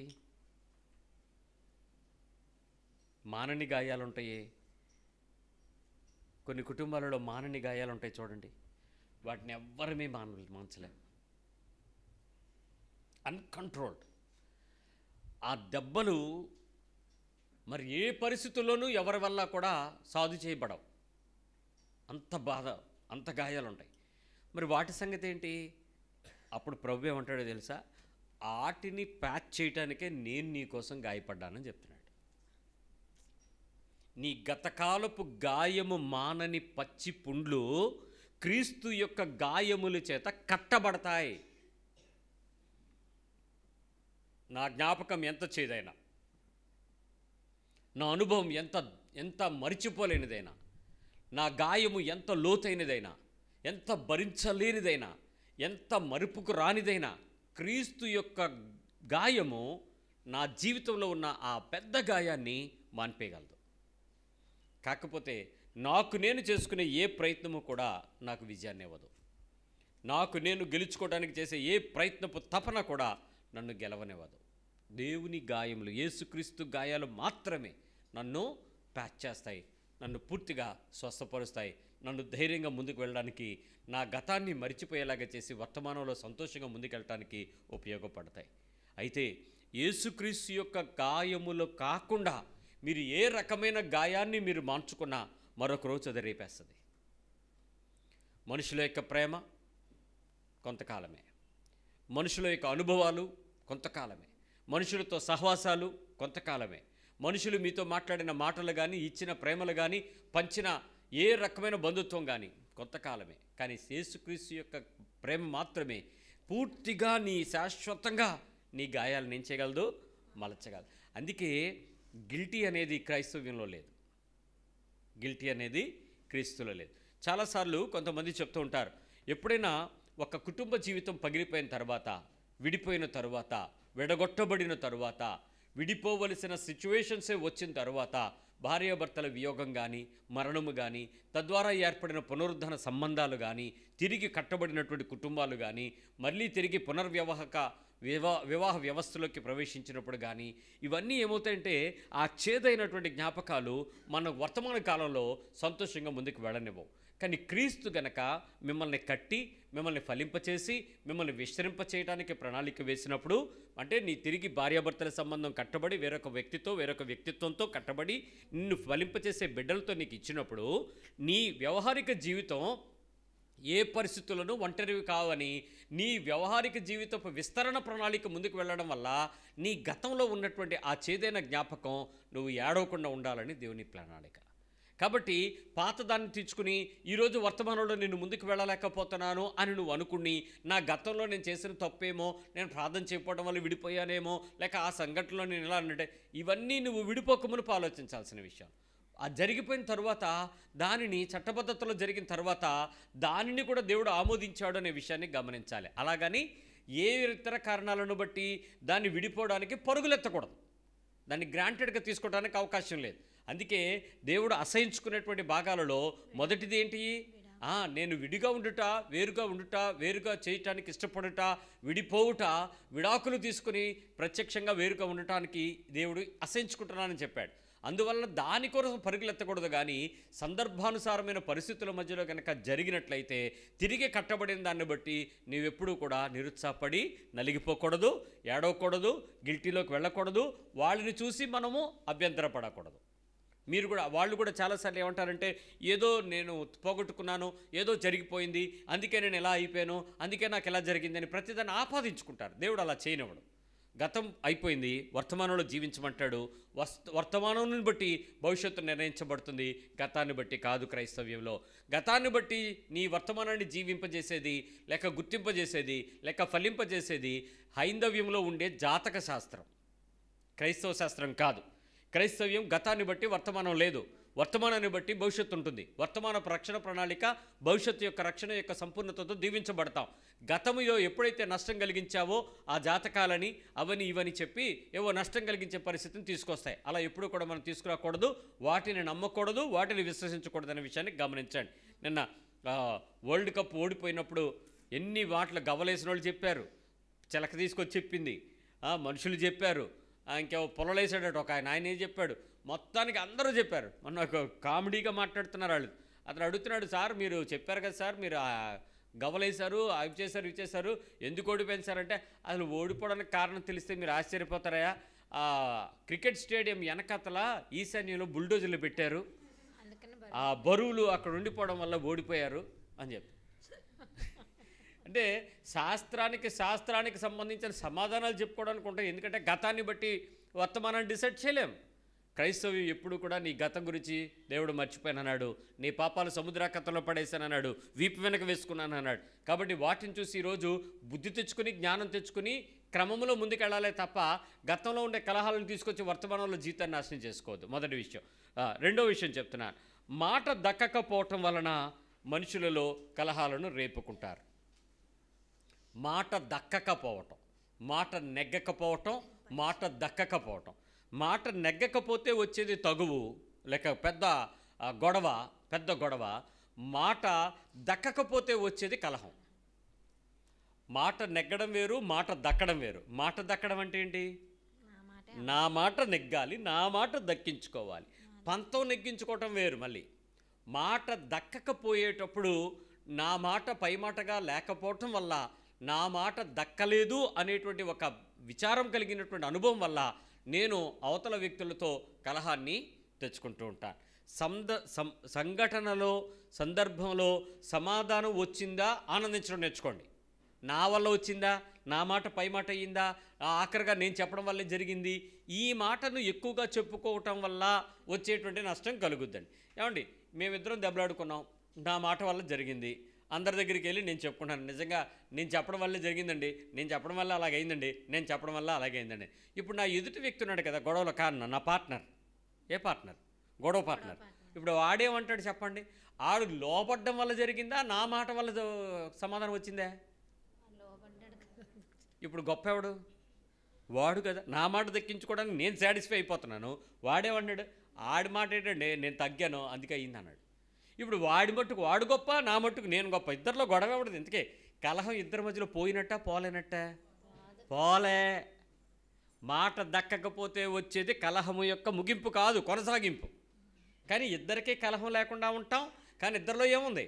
మానని గాయాలు ఉంటాయే, కొన్ని కుటుంబాలలో మానని గాయాలు ఉంటాయి చూడండి, వాటిని ఎవ్వరమే మానలేము. అన్కంట్రోల్డ్ ఆ దెబ్బలు మరి ఏ పరిస్థితుల్లోనూ ఎవరి వల్ల కూడా సాధు చేయబడవు, అంత బాధ, అంత గాయాలు ఉంటాయి. మరి వాటి సంగతి ఏంటి? అప్పుడు ప్రభు ఏమంటాడో తెలుసా, వాటిని ప్యాచ్ చేయడానికే నేను నీ కోసం గాయపడ్డానని చెప్తున్నాడు. నీ గతకాలపు గాయము మానని పచ్చి పుండ్లు క్రీస్తు యొక్క గాయముల చేత కట్టబడతాయి. నా జ్ఞాపకం ఎంత చేదైనా, నా అనుభవం ఎంత మరిచిపోలేనిదైనా, నా గాయము ఎంత లోతైనదైనా, ఎంత భరించలేనిదైనా, ఎంత మరుపుకు రానిదైనా, క్రీస్తు యొక్క గాయము నా జీవితంలో ఉన్న ఆ పెద్ద గాయాన్ని మాన్పేయగలదు. కాకపోతే నాకు నేను చేసుకునే ఏ ప్రయత్నము కూడా నాకు విజయాన్ని ఇవ్వదు, నాకు నేను గెలుచుకోవడానికి చేసే ఏ ప్రయత్నపు తపన కూడా నన్ను గెలవనివ్వదు. దేవుని గాయములు, యేసుక్రీస్తు గాయాలు మాత్రమే నన్ను ప్యాచ్ చేస్తాయి, నన్ను పూర్తిగా స్వస్థపరుస్తాయి, నన్ను ధైర్యంగా ముందుకు వెళ్ళడానికి, నా గతాన్ని మరిచిపోయేలాగా చేసి వర్తమానంలో సంతోషంగా ముందుకెళ్ళటానికి ఉపయోగపడతాయి. అయితే యేసుక్రీస్తు యొక్క గాయములు కాకుండా మీరు ఏ రకమైన గాయాన్ని మీరు మార్చుకున్నా మరొక రోజు అది రేపేస్తుంది. మనుషుల యొక్క ప్రేమ కొంతకాలమే, మనుషుల యొక్క అనుభవాలు కొంతకాలమే, మనుషులతో సహవాసాలు కొంతకాలమే, మనుషులు మీతో మాట్లాడిన మాటలు కానీ, ఇచ్చిన ప్రేమలు కానీ, పంచిన ఏ రకమైన బంధుత్వం కానీ కొంతకాలమే. కానీ యేసుక్రీస్తు యొక్క ప్రేమ మాత్రమే పూర్తిగా నీ శాశ్వతంగా నీ గాయాలు నేను చేయగలదు, మలచగలదు. అందుకే గిల్టీ అనేది క్రైస్తవ్యంలో లేదు, గిల్టీ అనేది క్రీస్తులో లేదు. చాలాసార్లు కొంతమంది చెప్తూ ఉంటారు, ఎప్పుడైనా ఒక కుటుంబ జీవితం పగిలిపోయిన తర్వాత, విడిపోయిన తర్వాత, విడగొట్టబడిన తర్వాత, విడిపోవలసిన సిచ్యువేషన్సే వచ్చిన తర్వాత, భార్యాభర్తల వియోగం కానీ, మరణము కానీ, తద్వారా ఏర్పడిన పునరుద్ధరణ సంబంధాలు కానీ, తిరిగి కట్టబడినటువంటి కుటుంబాలు కానీ, మళ్ళీ తిరిగి వివాహ వ్యవస్థలోకి ప్రవేశించినప్పుడు కానీ, ఇవన్నీ ఏమవుతాయంటే ఆ చేదైనటువంటి జ్ఞాపకాలు మన వర్తమాన కాలంలో సంతోషంగా ముందుకు వెళ్ళనివ్వవు. కానీ క్రీస్తు గనక మిమ్మల్ని కట్టి, మిమ్మల్ని ఫలింపచేసి, మిమ్మల్ని విస్తరింపచేయడానికి ప్రణాళిక వేసినప్పుడు, అంటే నీ తిరిగి భార్యాభర్తల సంబంధం కట్టబడి వేరొక వ్యక్తితో, వేరొక వ్యక్తిత్వంతో కట్టబడి నిన్ను ఫలింపచేసే బిడ్డలతో నీకు ఇచ్చినప్పుడు, నీ వ్యవహారిక జీవితం ఏ పరిస్థితులను ఒంటరివి కావని, నీ వ్యవహారిక జీవితపు విస్తరణ ప్రణాళిక ముందుకు వెళ్ళడం వల్ల నీ గతంలో ఉన్నటువంటి ఆ చేదైన జ్ఞాపకం నువ్వు ఏడవకుండా ఉండాలని దేవుని ప్రణాళిక. కాబట్టి పాతదాన్ని తీర్చుకుని ఈరోజు వర్తమానంలో నేను ముందుకు వెళ్ళలేకపోతున్నాను అని నువ్వు అనుకుని, నా గతంలో నేను చేసిన తప్పేమో, నేను ప్రార్థన చేయకపోవడం వల్ల విడిపోయానేమో, లేక ఆ సంఘటనలో నేను ఎలా అంటే, ఇవన్నీ నువ్వు విడిపోకమునుపు ఆలోచించాల్సిన విషయం. ఆ జరిగిపోయిన తర్వాత, దానిని చట్టబద్ధతలో జరిగిన తర్వాత, దానిని కూడా దేవుడు ఆమోదించాడు అనే విషయాన్ని గమనించాలి. అలాగని ఏ ఇతర కారణాలను బట్టి దాన్ని విడిపోవడానికి పరుగులెత్తకూడదు, దాన్ని గ్రాంటెడ్గా తీసుకోవడానికి అవకాశం లేదు. అందుకే దేవుడు అసహించుకునేటువంటి భాగాలలో మొదటిది ఏంటి? నేను విడిగా ఉండుట, వేరుగా ఉండుట, వేరుగా చేయటానికి ఇష్టపడుట, విడిపోవుట, విడాకులు తీసుకుని ప్రత్యక్షంగా వేరుగా ఉండటానికి దేవుడు అసహించుకుంటున్నానని చెప్పాడు. అందువలన దాని కోసం పరుగులెత్తకూడదు. కానీ సందర్భానుసారమైన పరిస్థితుల మధ్యలో కనుక జరిగినట్లయితే తిరిగి కట్టబడిన దాన్ని బట్టి నీవెప్పుడూ కూడా నిరుత్సాహపడి నలిగిపోకూడదు, ఏడవకూడదు, గిల్టీలోకి వెళ్ళకూడదు, వాళ్ళని చూసి మనము అభ్యంతరపడకూడదు. మీరు కూడా, వాళ్ళు కూడా చాలాసార్లు ఏమంటారంటే, ఏదో నేను పోగొట్టుకున్నాను, ఏదో జరిగిపోయింది, అందుకే నేను ఎలా అయిపోయాను, అందుకే నాకు ఎలా జరిగిందని ప్రతిదాన్ని ఆపాదించుకుంటారు. దేవుడు అలా చేయనివ్వడు. గతం అయిపోయింది, వర్తమానంలో జీవించమంటాడు. వర్తమానం బట్టి భవిష్యత్తు నిర్ణయించబడుతుంది, గతాన్ని బట్టి కాదు. క్రైస్తవ్యంలో గతాన్ని బట్టి నీ వర్తమానాన్ని జీవింపజేసేది, లేక గుర్తింపజేసేది, లేక ఫలింపజేసేది హైందవ్యంలో ఉండే జాతక శాస్త్రం, క్రైస్తవ శాస్త్రం కాదు. క్రైస్తవ్యం గతాన్ని బట్టి వర్తమానం లేదు, వర్తమానాన్ని బట్టి భవిష్యత్తు ఉంటుంది. వర్తమాన రక్షణ ప్రణాళిక, భవిష్యత్తు యొక్క రక్షణ యొక్క సంపూర్ణతతో దీవించబడతాం. గతంలో ఎప్పుడైతే నష్టం కలిగించావో ఆ జాతకాలని అవని ఇవని చెప్పి ఏవో నష్టం కలిగించే పరిస్థితిని తీసుకొస్తాయి. అలా ఎప్పుడూ కూడా మనం తీసుకురాకూడదు, వాటిని నమ్మకూడదు, వాటిని విశ్వసించకూడదు అనే విషయాన్ని గమనించండి. నిన్న వరల్డ్ కప్ ఓడిపోయినప్పుడు ఎన్ని వాటిలో గవ్వలేసిన వాళ్ళు చెప్పారు, చిలక తీసుకొచ్చి చెప్పింది, మనుషులు చెప్పారు, ఇంకేవో పొలలేసాడట ఒక ఆయన, ఆయన ఏం చెప్పాడు, మొత్తానికి అందరూ చెప్పారు. మొన్న ఒక కామెడీగా మాట్లాడుతున్నారు వాళ్ళు, అతను అడుగుతున్నాడు, సార్ మీరు చెప్పారు కదా సార్, మీరు గవలేశారు, అవి చేశారు, ఇవి చేశారు, ఎందుకు ఓడిపోయింది సార్ అంటే, అసలు ఓడిపోవడానికి కారణం తెలిస్తే మీరు ఆశ్చర్యపోతారా, క్రికెట్ స్టేడియం వెనకతల ఈశాన్యంలో బుల్డోజర్లు పెట్టారు, ఆ బరువులు అక్కడ ఉండిపోవడం వల్ల ఓడిపోయారు అని చెప్పి. అంటే శాస్త్రానికి సంబంధించిన సమాధానాలు చెప్పుకోవడానికి ఉంటాయి. ఎందుకంటే గతాన్ని బట్టి వర్తమానాన్ని డిసైడ్ చేయలేము. క్రైస్తవ్యం ఎప్పుడు కూడా నీ గతం గురించి దేవుడు మర్చిపోయానన్నాడు, నీ పాపాలు సముద్రాఖతంలో పడేశానన్నాడు, వీపు వెనక వేసుకున్నాను అన్నాడు. కాబట్టి వాటిని చూసి ఈరోజు బుద్ధి తెచ్చుకుని, జ్ఞానం తెచ్చుకుని క్రమంలో ముందుకెళ్ళాలి తప్ప గతంలో ఉండే కలహాలను తీసుకొచ్చి వర్తమానంలో జీవితాన్ని నాశనం చేసుకోవద్దు. మొదటి విషయం. రెండో విషయం చెప్తున్నాను, మాట దక్కకపోవటం వలన మనుషులలో కలహాలను రేపుకుంటారు. మాట దక్కకపోవటం, మాట నెగ్గకపోవటం, మాట దక్కకపోవటం, మాట నెగ్గకపోతే వచ్చేది తగువు, లేక పెద్ద గొడవ. మాట దక్కకపోతే వచ్చేది కలహం. మాట నెగ్గడం వేరు, మాట దక్కడం వేరు. మాట దక్కడం అంటే ఏంటి? నా మాట నెగ్గాలి, నా మాట దక్కించుకోవాలి. పంతం నెగ్గించుకోవటం వేరు. మళ్ళీ మాట దక్కకపోయేటప్పుడు నా మాట పై మాటగా లేకపోవటం వల్ల, నా మాట దక్కలేదు అనేటువంటి ఒక విచారం కలిగినటువంటి అనుభవం వల్ల నేను అవతల వ్యక్తులతో కలహాన్ని తెచ్చుకుంటూ ఉంటాను. సంఘటనలో, సందర్భంలో సమాధానం వచ్చిందా ఆనందించడం నేర్చుకోండి. నా వల్ల వచ్చిందా, నా మాట పై మాట అయ్యిందా, ఆఖరిగా నేను చెప్పడం వల్లే జరిగింది, ఈ మాటను ఎక్కువగా చెప్పుకోవటం వల్ల వచ్చేటువంటి నష్టం కలుగుద్దండి. ఏమండి, మేమిద్దరం దెబ్బలాడుకున్నాం, నా మాట వల్ల జరిగింది, అందరి దగ్గరికి వెళ్ళి నేను చెప్పుకుంటాను, నిజంగా నేను చెప్పడం వల్ల జరిగిందండి, నేను చెప్పడం వల్ల అలాగైందండి, నేను చెప్పడం వల్ల అలాగైందండి. ఇప్పుడు నా ఎదుటి వ్యక్తి ఉన్నాడు కదా గొడవల కారణం, నా పార్ట్నర్, ఏ పార్ట్నర్, గొడవ పార్ట్నర్. ఇప్పుడు వాడేమంటాడు చెప్పండి, ఆడు లోపడ్డం వల్ల జరిగిందా నా మాట వల్ల సమాధానం వచ్చిందా? ఇప్పుడు గొప్ప ఎవడు? వాడు కదా. నా మాట దక్కించుకోవడానికి నేను సాటిస్ఫై అయిపోతున్నాను, వాడేమన్నాడు ఆడి మాట ఏంటంటే నేను తగ్గాను అందుకే అయింది అన్నాడు. ఇప్పుడు వాడి మట్టుకు వాడు గొప్ప, నా మట్టుకు నేను గొప్ప, ఇద్దరిలో గొడవ ఇవ్వడదు. ఇంతకే కలహం ఇద్దరి మధ్యలో పోయినట్ట పోలేనట్ట? పోలే. మాట దక్కకపోతే వచ్చేది కలహము యొక్క ముగింపు కాదు, కొనసాగింపు. కానీ ఇద్దరికీ కలహం లేకుండా ఉంటాం, కానీ ఇద్దరిలో ఏముంది?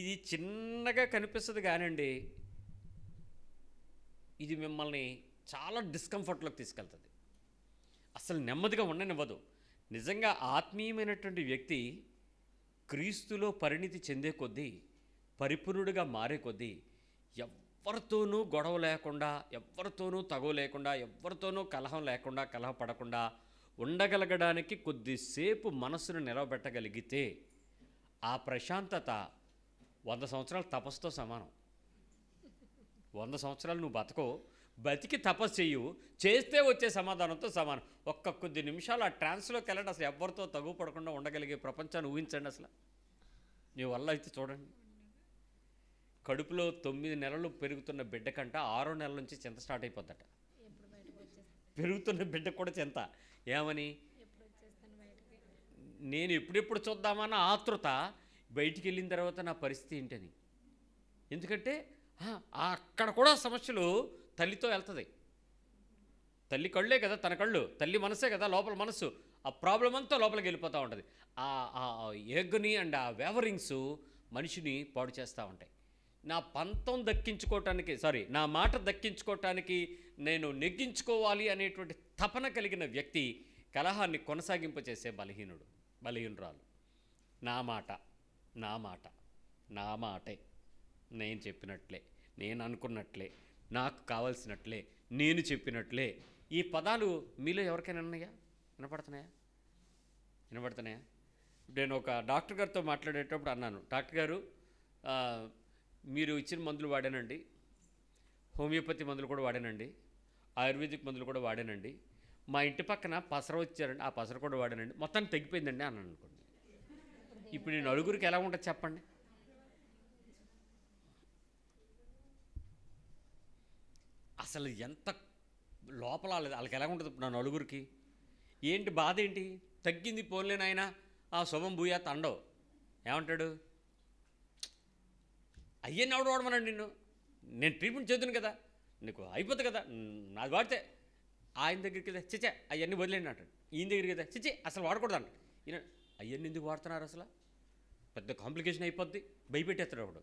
ఇది చిన్నగా కనిపిస్తుంది కానండి, ఇది మిమ్మల్ని చాలా డిస్కంఫర్ట్లోకి తీసుకెళ్తుంది, అసలు నెమ్మదిగా ఉండనివ్వదు. నిజంగా ఆత్మీయమైనటువంటి వ్యక్తి క్రీస్తులో పరిణితి చెందే కొద్దీ, పరిపూర్ణుడిగా మారే కొద్దీ ఎవరితోనూ గొడవ లేకుండా, ఎవరితోనూ తగువ లేకుండా, ఎవరితోనూ కలహం లేకుండా, కలహపడకుండా ఉండగలగడానికి కొద్దిసేపు మనసును నిలవబెట్టగలిగితే ఆ ప్రశాంతత 100 సంవత్సరాల తపస్సుతో సమానం. 100 సంవత్సరాలు నువ్వు బతకో, బతికి తపస్సు చెయ్యు, చేస్తే వచ్చే సమాధానంతో సమానం. ఒక్క కొద్ది నిమిషాలు ఆ ట్రాన్స్లోకి వెళ్ళండి, అసలు ఎవరితో తగువ పడకుండా ఉండగలిగే ప్రపంచాన్ని ఊహించండి. అసలు మీ వల్ల అయితే చూడండి, కడుపులో 9 నెలలు పెరుగుతున్న బిడ్డ కంట 6వ నెల నుంచి చింత స్టార్ట్ అయిపోద్దట. పెరుగుతున్న బిడ్డ కూడా చింత, ఏమని నేను ఎప్పుడెప్పుడు చూద్దామన్న ఆతృత, బయటికి వెళ్ళిన తర్వాత నా పరిస్థితి ఏంటని. ఎందుకంటే అక్కడ కూడా సమస్యలు తల్లితో వెళ్తుంది, తల్లి కళ్ళే కదా, తన కళ్ళు, తల్లి మనసే కదా లోపల మనసు, ఆ ప్రాబ్లం అంతా లోపలికి వెళ్ళిపోతూ ఉంటుంది. ఆ ఎగ్గుని అండ్ ఆ వేవరింగ్స్ మనిషిని పాడు చేస్తూ ఉంటాయి. నా పంతం దక్కించుకోవటానికి, నా మాట దక్కించుకోవటానికి నేను నెగ్గించుకోవాలి అనేటువంటి తపన కలిగిన వ్యక్తి కలహాన్ని కొనసాగింపచేసే బలహీనుడు, బలహీనురాలు. నా మాటే, నేను చెప్పినట్లే, నేను అనుకున్నట్లే, నాకు కావాల్సినట్లే, నేను చెప్పినట్లే. ఈ పదాలు మీలో ఎవరికైనా ఉన్నాయా? వినపడుతున్నాయా? నేను ఒక డాక్టర్ గారితో మాట్లాడేటప్పుడు అన్నాను, డాక్టర్ గారు మీరు ఇచ్చిన మందులు వాడానండి, హోమియోపతి మందులు కూడా వాడానండి, ఆయుర్వేదిక్ మందులు కూడా వాడానండి, మా ఇంటి పక్కన పసర వచ్చారండి, ఆ పసర కూడా వాడానండి, మొత్తాన్ని తగ్గిపోయిందండి అని అనుకోండి. ఇప్పుడు నేను నలుగురికి ఎలా ఉంటుంది చెప్పండి? అసలు ఎంత లోపల వాళ్ళకి ఎలా ఉంటుంది? ఇప్పుడు నా నలుగురికి ఏంటి బాధ ఏంటి? తగ్గింది పోలేనాయన, ఆ శుభం భూయా తండవు ఏమంటాడు? అయ్యని ఎవడు వాడమనండి నిన్ను, నేను ట్రీట్మెంట్ చేద్దును కదా, నీకు అయిపోతుంది కదా, నాది వాడితే. ఆయన దగ్గరికి కదా చిచే అవన్నీ వదిలేండి అంటాడు, ఈయన దగ్గరికి కదా చిచే అసలు వాడకూడదు అంటాడు, ఈయన అవన్నీ ఎందుకు వాడుతున్నారు అసలు పెద్ద కాంప్లికేషన్ అయిపోద్ది, భయపెట్టేస్తాడు అప్పుడు.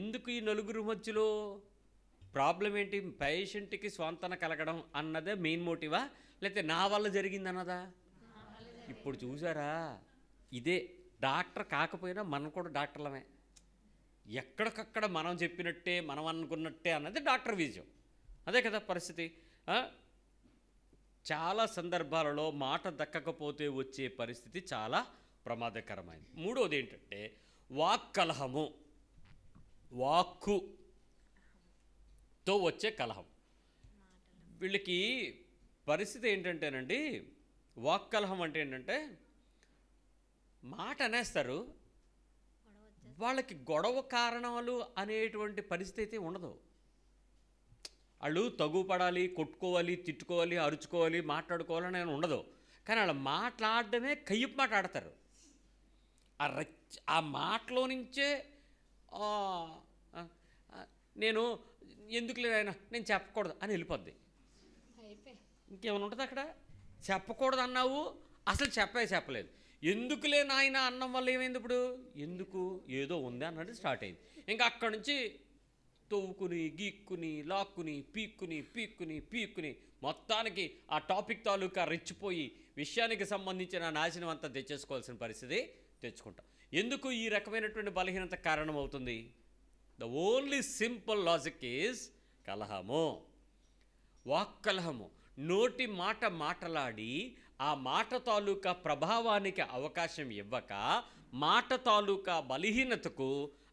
ఎందుకు ఈ నలుగురు మధ్యలో ప్రాబ్లం ఏంటి? పేషెంట్కి స్వాంతన కలగడం అన్నదే మెయిన్ మోటివా, లేకపోతే నా వల్ల జరిగిందన్నదా? ఇప్పుడు చూసారా, ఇదే డాక్టర్ కాకపోయినా మనం కూడా డాక్టర్లమే. ఎక్కడికక్కడ మనం చెప్పినట్టే, మనం అనుకున్నట్టే అన్నది డాక్టర్ విజయం. అదే కదా పరిస్థితి. చాలా సందర్భాలలో మాట దక్కకపోతే వచ్చే పరిస్థితి చాలా ప్రమాదకరమైంది. 3వది ఏంటంటే వాక్కలహము, వాక్కుతో వచ్చే కలహం. వీళ్ళకి పరిస్థితి ఏంటంటేనండి, వాక్కలహం అంటే ఏంటంటే మాట అనేస్తారు, వాళ్ళకి గొడవ కారణాలు అనేటువంటి పరిస్థితి అయితే ఉండదు. వాళ్ళు తగుపడాలి, కొట్టుకోవాలి, తిట్టుకోవాలి, అరుచుకోవాలి, మాట్లాడుకోవాలని అని ఉండదు. కానీ వాళ్ళు మాట్లాడడమే కయ్యపు మాట ఆడతారు. ఆ మాటలో నుంచే నేను ఎందుకు లేదైనా నేను చెప్పకూడదు అని వెళ్ళిపోద్ది. ఇంకేమైనా ఉంటుంది అక్కడ? చెప్పకూడదు అన్నావు, అసలు చెప్పలేదు. ఎందుకులే నాయన అన్నం వల్ల ఏమైంది? ఇప్పుడు ఎందుకు ఏదో ఉంది అన్నది స్టార్ట్ అయింది. ఇంకా అక్కడి నుంచి తవ్వుకుని, గీక్కుని, లాక్కుని, పీక్కుని మొత్తానికి ఆ టాపిక్ తాలూకా రెచ్చిపోయి విషయానికి సంబంధించిన నాశనం అంతా తెచ్చేసుకోవాల్సిన పరిస్థితి తెచ్చుకుంటాం. ఎందుకు ఈ రకమైనటువంటి బలహీనత కారణం అవుతుంది? The only simple logic is కలహము, వాక్కలహము. నోటి మాట మాట్లాడి ఆ మాట తాలూకా ప్రభావానికి అవకాశం ఇవ్వక, మాట తాలూకా బలహీనతకు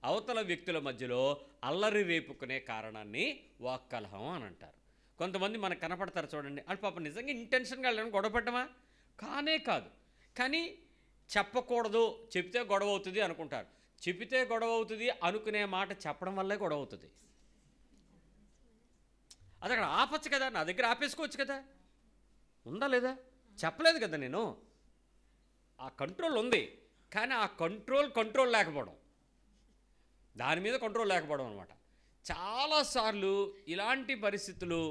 అవతల వ్యక్తుల మధ్యలో అల్లరి రేపుకునే కారణాన్ని వాక్కలహం అని అంటారు. కొంతమంది మనకు కనపడతారు చూడండి, వాళ్ళు పాపం నిజంగా ఇంటెన్షన్గా వెళ్ళడానికి గొడవ పెట్టమా కానే కాదు, కానీ చెప్పకూడదు, చెప్తే గొడవ అవుతుంది అనుకుంటారు. చెబితే గొడవ అవుతుంది అనుకునే మాట చెప్పడం వల్లే గొడవ అవుతుంది. అది అక్కడ ఆపచ్చు కదా, నా దగ్గర ఆపేసుకోవచ్చు కదా, ఉందా లేదా? చెప్పలేదు కదా నేను, ఆ కంట్రోల్ ఉంది, కానీ ఆ కంట్రోల్ లేకపోవడం, దాని మీద కంట్రోల్ లేకపోవడం అనమాట. చాలాసార్లు ఇలాంటి పరిస్థితులు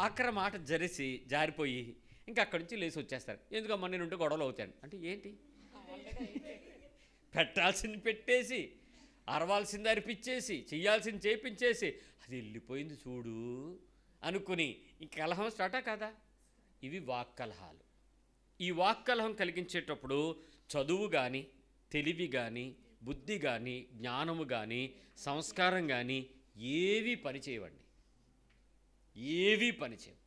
ఆఖరి మాట జారిపోయి ఇంకా అక్కడి నుంచి లేచి వచ్చేస్తారు. ఎందుకమ్మా నేను ఉంటే గొడవలు అవుతాను అంటే ఏంటి, పెట్టాల్సింది పెట్టేసి, అరవాల్సింది అరిపించేసి, చేయాల్సింది చేయించేసి, అది వెళ్ళిపోయింది చూడు అనుకుని ఇంక కలహం స్టార్టా కదా. ఇవి వాక్కలహాలు. ఈ వాక్కలహం కలిగించేటప్పుడు చదువు కానీ, తెలివి కానీ, బుద్ధి కానీ, జ్ఞానము కానీ, సంస్కారం కానీ ఏవి పనిచేయవండి, ఏవి పనిచేయవు.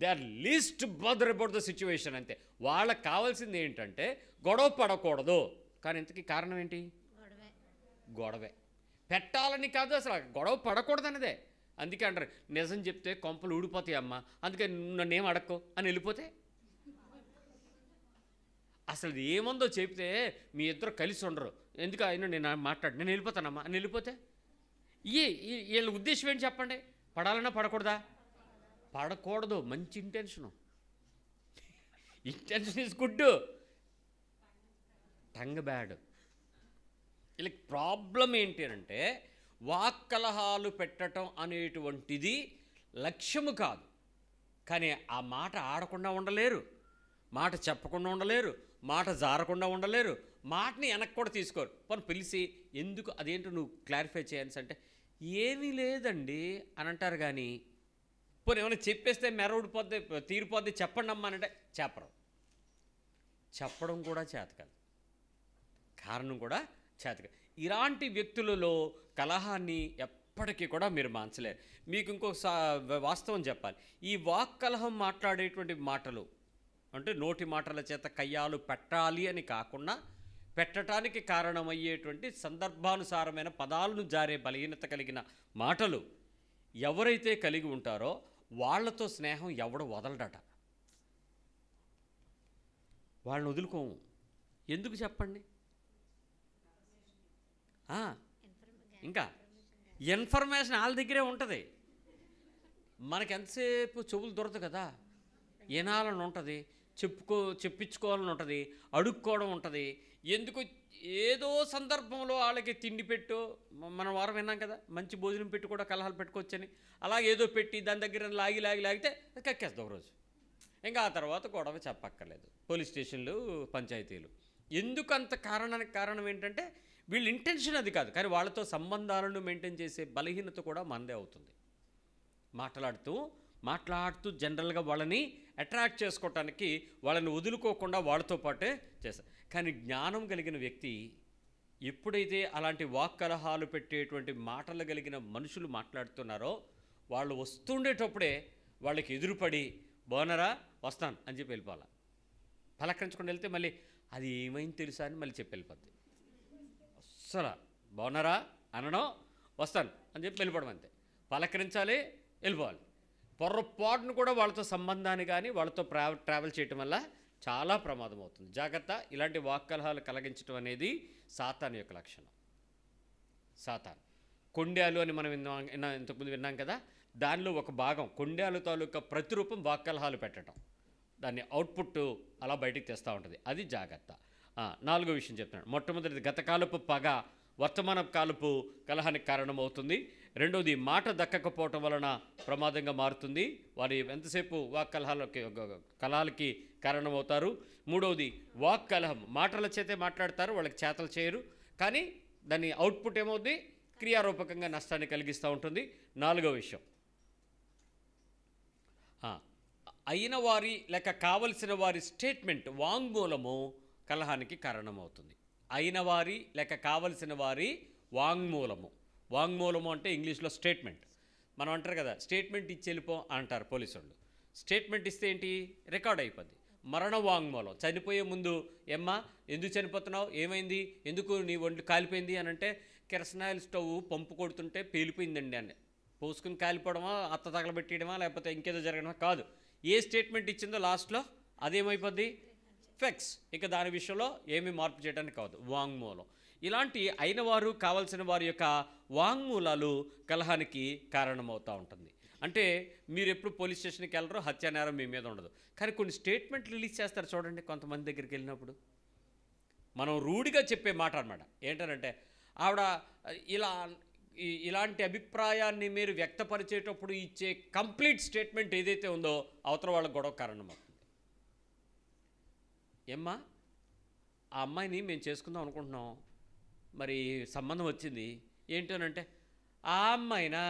They are least bother about the situation అంతే. వాళ్ళకి కావాల్సింది ఏంటంటే గొడవ పడకూడదు, కానీ ఇంతకీ కారణం ఏంటి? గొడవే. పెట్టాలని కాదు, అసలు గొడవ పడకూడదు అన్నదే. అందుకే అంటారు నిజం చెప్తే కొంపలు ఊడిపోతాయి అమ్మ, అందుకే నన్నేం అడక్కో అని వెళ్ళిపోతే, అసలు ఏముందో చెప్తే మీ ఇద్దరు కలిసి ఉండరు, ఎందుకు ఆయన నేను మాట్లాడు నేను వెళ్ళిపోతానమ్మా అని వెళ్ళిపోతే, ఏ వీళ్ళ ఉద్దేశం ఏంటి చెప్పండి? పడాలన్నా పడకూడదా? పడకూడదు. మంచి intention, intention is good, tongue bad. ఇలా ప్రాబ్లం ఏంటి అంటే వాక్కలహాలు పెట్టడం అనేటువంటిది లక్ష్యము కాదు, కానీ ఆ మాట ఆడకుండా ఉండలేరు, మాట చెప్పకుండా ఉండలేరు, మాట జారకుండా ఉండలేరు, మాటని వెనక్కి కూడా తీసుకోరు. మనం పిలిచి ఎందుకు అదేంటో నువ్వు క్లారిఫై చేయాల్సి అంటే ఏమీ లేదండి అని అంటారు, కానీ పోనీ ఏమైనా చెప్పేస్తే మెరవుడిపోద్ది తీరిపోద్ది చెప్పండి అమ్మా అంటే చెప్పరు, చెప్పడం కూడా చేత కాదు, కారణం కూడా చేత కాదు. ఇలాంటి వ్యక్తులలో కలహాన్ని ఎప్పటికీ కూడా మీరు మాన్చలేరు. మీకు ఇంకో వాస్తవం చెప్పాలి, ఈ వాక్ కలహం మాట్లాడేటువంటి మాటలు అంటే నోటి మాటల చేత కయ్యాలు పెట్టాలి అని కాకుండా పెట్టడానికి కారణమయ్యేటువంటి సందర్భానుసారమైన పదాలను జారే బలహీనత కలిగిన మాటలు ఎవరైతే కలిగి ఉంటారో వాళ్లతో స్నేహం ఎవడు వదలడట, వాళ్ళని వదులుకోము. ఎందుకు చెప్పండి? ఇంకా ఇన్ఫర్మేషన్ వాళ్ళ దగ్గరే ఉంటుంది, మనకెంతసేపు చెవులు దొరకదు కదా, వినాలని ఉంటుంది, చెప్పించుకోవాలని ఉంటుంది, అడుక్కోవడం ఉంటుంది. ఎందుకు ఏదో సందర్భంలో వాళ్ళకి తిండి పెట్టు, మనం వారం విన్నాం కదా మంచి భోజనం పెట్టి కూడా కలహాలు పెట్టుకోవచ్చని, అలాగే ఏదో పెట్టి దాని దగ్గర లాగితే కక్కేస్తాం ఒకరోజు. ఇంకా ఆ తర్వాత గొడవ చెప్పక్కర్లేదు, పోలీస్ స్టేషన్లు, పంచాయతీలు. ఎందుకు అంత కారణానికి కారణం ఏంటంటే వీళ్ళ ఇంటెన్షన్ అది కాదు, కానీ వాళ్ళతో సంబంధాలను మెయింటైన్ చేసే బలహీనత కూడా మనదే అవుతుంది. మాట్లాడుతూ జనరల్గా వాళ్ళని అట్రాక్ట్ చేసుకోవటానికి వాళ్ళని వదులుకోకుండా వాళ్ళతో పాటే చేస్తారు. కానీ జ్ఞానం కలిగిన వ్యక్తి ఎప్పుడైతే అలాంటి వాక్కలహాలు పెట్టేటువంటి మాటలు కలిగిన మనుషులు మాట్లాడుతున్నారో వాళ్ళు వస్తుండేటప్పుడే వాళ్ళకి ఎదురుపడి బోనరా వస్తాను అని చెప్పి వెళ్ళిపోవాలి. పలకరించకుండా వెళ్తే మళ్ళీ అది ఏమైంది తెలుసా అని మళ్ళీ చెప్పి వెళ్ళిపోద్ది. అస్సలు బోనరా అనడం వస్తాను అని చెప్పి వెళ్ళిపోవడం అంతే, పలకరించాలి వెళ్ళిపోవాలి. పొరపాటును కూడా వాళ్ళతో సంబంధాన్ని కానీ వాళ్ళతో ట్రావెల్ చేయటం వల్ల చాలా ప్రమాదం అవుతుంది. జాగ్రత్త, ఇలాంటి వాక్కలహాలు కలిగించడం అనేది సాతాను యొక్క లక్షణం. సాతాను కొండాలు అని మనం ఇంతకుముందు విన్నాం కదా, దానిలో ఒక భాగం కొండాలు తాలూకా ప్రతిరూపం వాక్కలహాలు పెట్టడం, దాన్ని అవుట్పుట్ అలా బయటికి తెస్తూ ఉంటుంది. అది జాగ్రత్త. నాలుగో విషయం చెప్తున్నాను. మొట్టమొదటిది గతకాలపు పగ వర్తమాన కాలపు కలహానికి కారణమవుతుంది. రెండవది మాట దక్కకపోవటం వలన ప్రమాదంగా మారుతుంది, వారి ఎంతసేపు వాక్ కలహాలకి కారణమవుతారు. మూడవది వాక్ కలహం, మాటల చేతే మాట్లాడతారు, వాళ్ళకి చేతలు చేయరు, కానీ దాని అవుట్పుట్ ఏమవుతుంది? క్రియారూపకంగా నష్టాన్ని కలిగిస్తూ ఉంటుంది. నాలుగో విషయం అయిన వారి లేక కావలసిన వారి స్టేట్మెంట్, వాంగ్మూలము కలహానికి కారణమవుతుంది. అయిన వారి లేక కావలసిన వారి వాంగ్మూలము. వాంగ్మూలము అంటే ఇంగ్లీష్లో స్టేట్మెంట్. మనం అంటారు కదా స్టేట్మెంట్ ఇచ్చి వెళ్ళిపో అంటారు పోలీసు వాళ్ళు. స్టేట్మెంట్ ఇస్తే ఏంటి? రికార్డ్ అయిపోద్ది. Marana Wangmolo, Chanipoye Mundu, Emma, Endu Chanipotano, Emindi, Enduku, Nivon Kalpendi and Ante, Kersnile stove, Pompukotunte, Pilpin and Poskun Kalpadama, Atatakabatidama, Apatha Inke the Jarana Kadu. Ye statement teach in the last law, Ademaipadi, Fex, Ekadana Visholo, Emi Marp Jet and Kadu, Wangmolo. Ilanti, Ainavaru, Kaval Senavarioka, Wangmulalu, Kalhaniki, Karanamota. అంటే మీరు ఎప్పుడు police స్టేషన్కి వెళ్ళరు హత్యానేరం మీ మీద ఉండదు కానీ కొన్ని statement release చేస్తారు చూడండి కొంతమంది దగ్గరికి వెళ్ళినప్పుడు మనం రూడిగా చెప్పే మాట అన్నమాట ఏంటంటే ఆవిడ ఇలాంటి అభిప్రాయాన్ని మీరు వ్యక్తపరిచేటప్పుడు ఇచ్చే కంప్లీట్ స్టేట్మెంట్ ఏదైతే ఉందో అవతల వాళ్ళ గొడవ కారణమవుతుంది ఏమ్మా ఆ అమ్మాయిని మేము చేసుకుందాం అనుకుంటున్నాం మరి సంబంధం వచ్చింది ఏంటనంటే ఆ అమ్మాయినా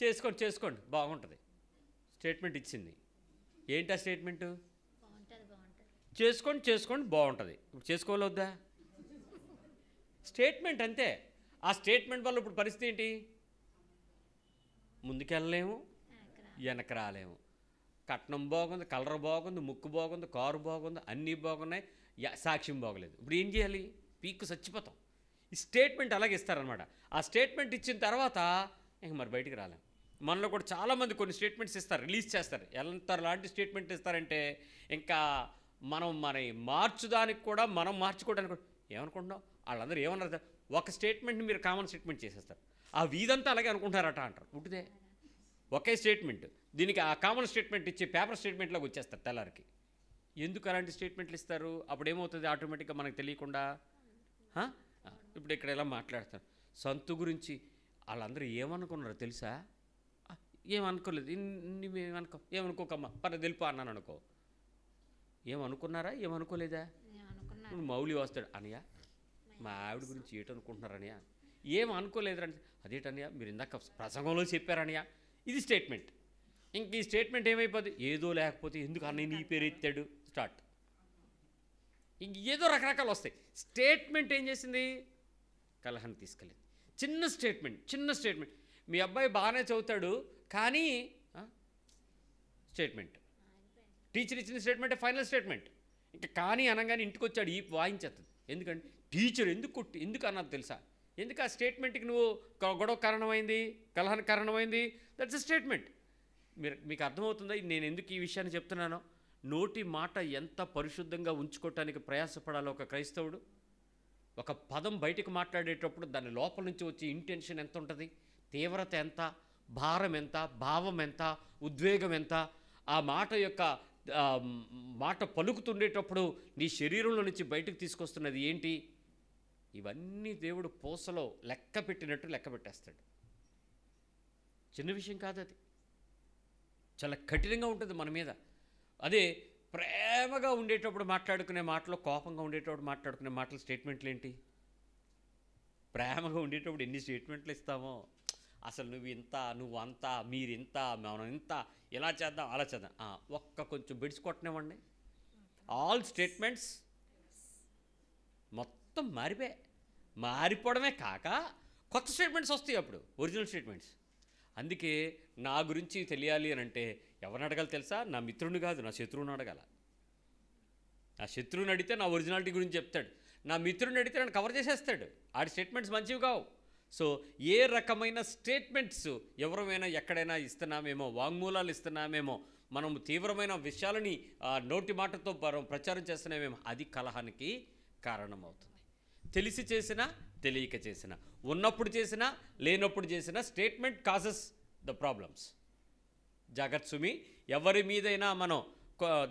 చేసుకోండి చేసుకోండి బాగుంటుంది స్టేట్మెంట్ ఇచ్చింది ఏంటా స్టేట్మెంటు చేసుకోండి చేసుకోండి బాగుంటుంది చేసుకోలేవద్దా స్టేట్మెంట్ అంతే ఆ స్టేట్మెంట్ వల్ల ఇప్పుడు పరిస్థితి ఏంటి ముందుకెళ్ళలేము వెనక రాలేము కట్నం బాగుంది కలర్ బాగుంది ముక్కు బాగుంది కారు బాగుంది అన్నీ బాగున్నాయి సాక్ష్యం బాగలేదు ఇప్పుడు ఏం చేయాలి పీక్కు చచ్చిపోతాం ఈ స్టేట్మెంట్ అలాగే ఇస్తారనమాట ఆ స్టేట్మెంట్ ఇచ్చిన తర్వాత ఇంక మరి బయటికి రాలేం మనలో కూడా చాలామంది కొన్ని స్టేట్మెంట్స్ ఇస్తారు రిలీజ్ చేస్తారు ఎంత లాంటి స్టేట్మెంట్ ఇస్తారంటే ఇంకా మనం మన మార్చుదానికి కూడా మనం మార్చుకోవడానికి ఏమనుకుంటున్నాం వాళ్ళందరూ ఏమన్నారు ఒక స్టేట్మెంట్ని మీరు కామన్ స్టేట్మెంట్ చేసేస్తారు ఆ వీధంతా అలాగే అనుకుంటున్నారట అంటారు ఉంటుందే ఒకే స్టేట్మెంట్ దీనికి ఆ కామన్ స్టేట్మెంట్ ఇచ్చి పేపర్ స్టేట్మెంట్లాగా వచ్చేస్తారు తెల్లారికి ఎందుకు అలాంటి స్టేట్మెంట్లు ఇస్తారు అప్పుడు ఏమవుతుంది ఆటోమేటిక్గా మనకు తెలియకుండా ఇప్పుడు ఇక్కడ ఇలా మాట్లాడతారు సంతు గురించి వాళ్ళందరూ ఏమనుకున్నారో తెలుసా ఏమనుకోలేదు నువ్వేమనుకో ఏమనుకోకమ్మా పర్లేదు వెళ్ళిపో అన్నాను అనుకో ఏమనుకున్నారా ఏమనుకోలేదా నువ్వు మౌలి వస్తాడు అనయ్య మా ఆవిడ గురించి ఏటనుకుంటున్నారనయ్య ఏమనుకోలేదురా అదేటనయ్య మీరు ఇందాక ప్రసంగంలో చెప్పారనయ్య ఇది స్టేట్మెంట్ ఇంక ఈ స్టేట్మెంట్ ఏమైపోద్ది ఏదో లేకపోతే ఎందుకు అన్నయ్య నీ పేరు ఎత్తాడు స్టార్ట్ ఇంక ఏదో రకరకాలు వస్తాయి స్టేట్మెంట్ ఏం చేసింది కలహాన్ని తీసుకెళ్ళింది చిన్న స్టేట్మెంట్ మీ అబ్బాయి బాగానే చదువుతాడు కానీ స్టేట్మెంట్ టీచర్ ఇచ్చిన స్టేట్మెంటే ఫైనల్ స్టేట్మెంట్ ఇంకా కానీ అనగానే ఇంటికి వచ్చాడు ఈ వాయించేస్తుంది ఎందుకంటే టీచర్ ఎందుకు అన్నది తెలుసా ఎందుకు ఆ స్టేట్మెంట్కి నువ్వు గొడవ కారణమైంది కలహానికి కారణమైంది దట్స్ అ స్టేట్మెంట్ మీకు అర్థమవుతుందా నేను ఎందుకు ఈ విషయాన్ని చెప్తున్నానో నోటి మాట ఎంత పరిశుద్ధంగా ఉంచుకోవటానికి ప్రయాసపడాలో ఒక క్రైస్తవుడు ఒక పదం బయటకు మాట్లాడేటప్పుడు దాని లోపల నుంచి వచ్చే ఇంటెన్షన్ ఎంత ఉంటుంది తీవ్రత ఎంత భారం ఎంత భావం ఎంత ఉద్వేగం ఎంత ఆ మాట యొక్క మాట పలుకుతుండేటప్పుడు నీ శరీరంలో నుంచి బయటకు తీసుకొస్తున్నది ఏంటి ఇవన్నీ దేవుడు పూసలో లెక్క పెట్టినట్టు లెక్క పెట్టేస్తాడు చిన్న విషయం కాదు అది చాలా కఠినంగా ఉంటుంది మన మీద అదే ప్రేమగా ఉండేటప్పుడు మాట్లాడుకునే మాటలు కోపంగా ఉండేటప్పుడు మాట్లాడుకునే మాటలు స్టేట్మెంట్లు ఏంటి ప్రేమగా ఉండేటప్పుడు ఎన్ని స్టేట్మెంట్లు ఇస్తామో అసలు నువ్వు అంతా మీరింత మనం ఇంత ఇలా చేద్దాం అలా చేద్దాం ఒక్క కొంచెం బిడ్స్ కొట్టనివ్వండి ఆల్ స్టేట్మెంట్స్ మొత్తం మారిపోవడమే కాక కొత్త స్టేట్మెంట్స్ వస్తాయి అప్పుడు ఒరిజినల్ స్టేట్మెంట్స్ అందుకే నా గురించి తెలియాలి అని అంటే ఎవరిని అడగాలి తెలుసా నా మిత్రుని కాదు నా శత్రువుని అడగాల నా శత్రువుని అడిగితే నా ఒరిజినాలిటీ గురించి చెప్తాడు నా మిత్రుని అడిగితే నన్ను కవర్ చేసేస్తాడు ఆడి స్టేట్మెంట్స్ మంచివి కావు సో ఏ రకమైన స్టేట్మెంట్స్ ఎవరమైనా ఎక్కడైనా ఇస్తున్నామేమో వాంగ్మూలాలు ఇస్తున్నామేమో మనం తీవ్రమైన విషయాలని నోటి మాటతో ప్రచారం చేస్తున్నామేమో అది కలహానికి కారణమవుతుంది తెలిసి చేసినా తెలియక చేసినా ఉన్నప్పుడు చేసినా లేనప్పుడు చేసినా స్టేట్మెంట్ కాజెస్ ద ప్రాబ్లమ్స్ జాగ్రత్త సుమి ఎవరి మీదైనా మనం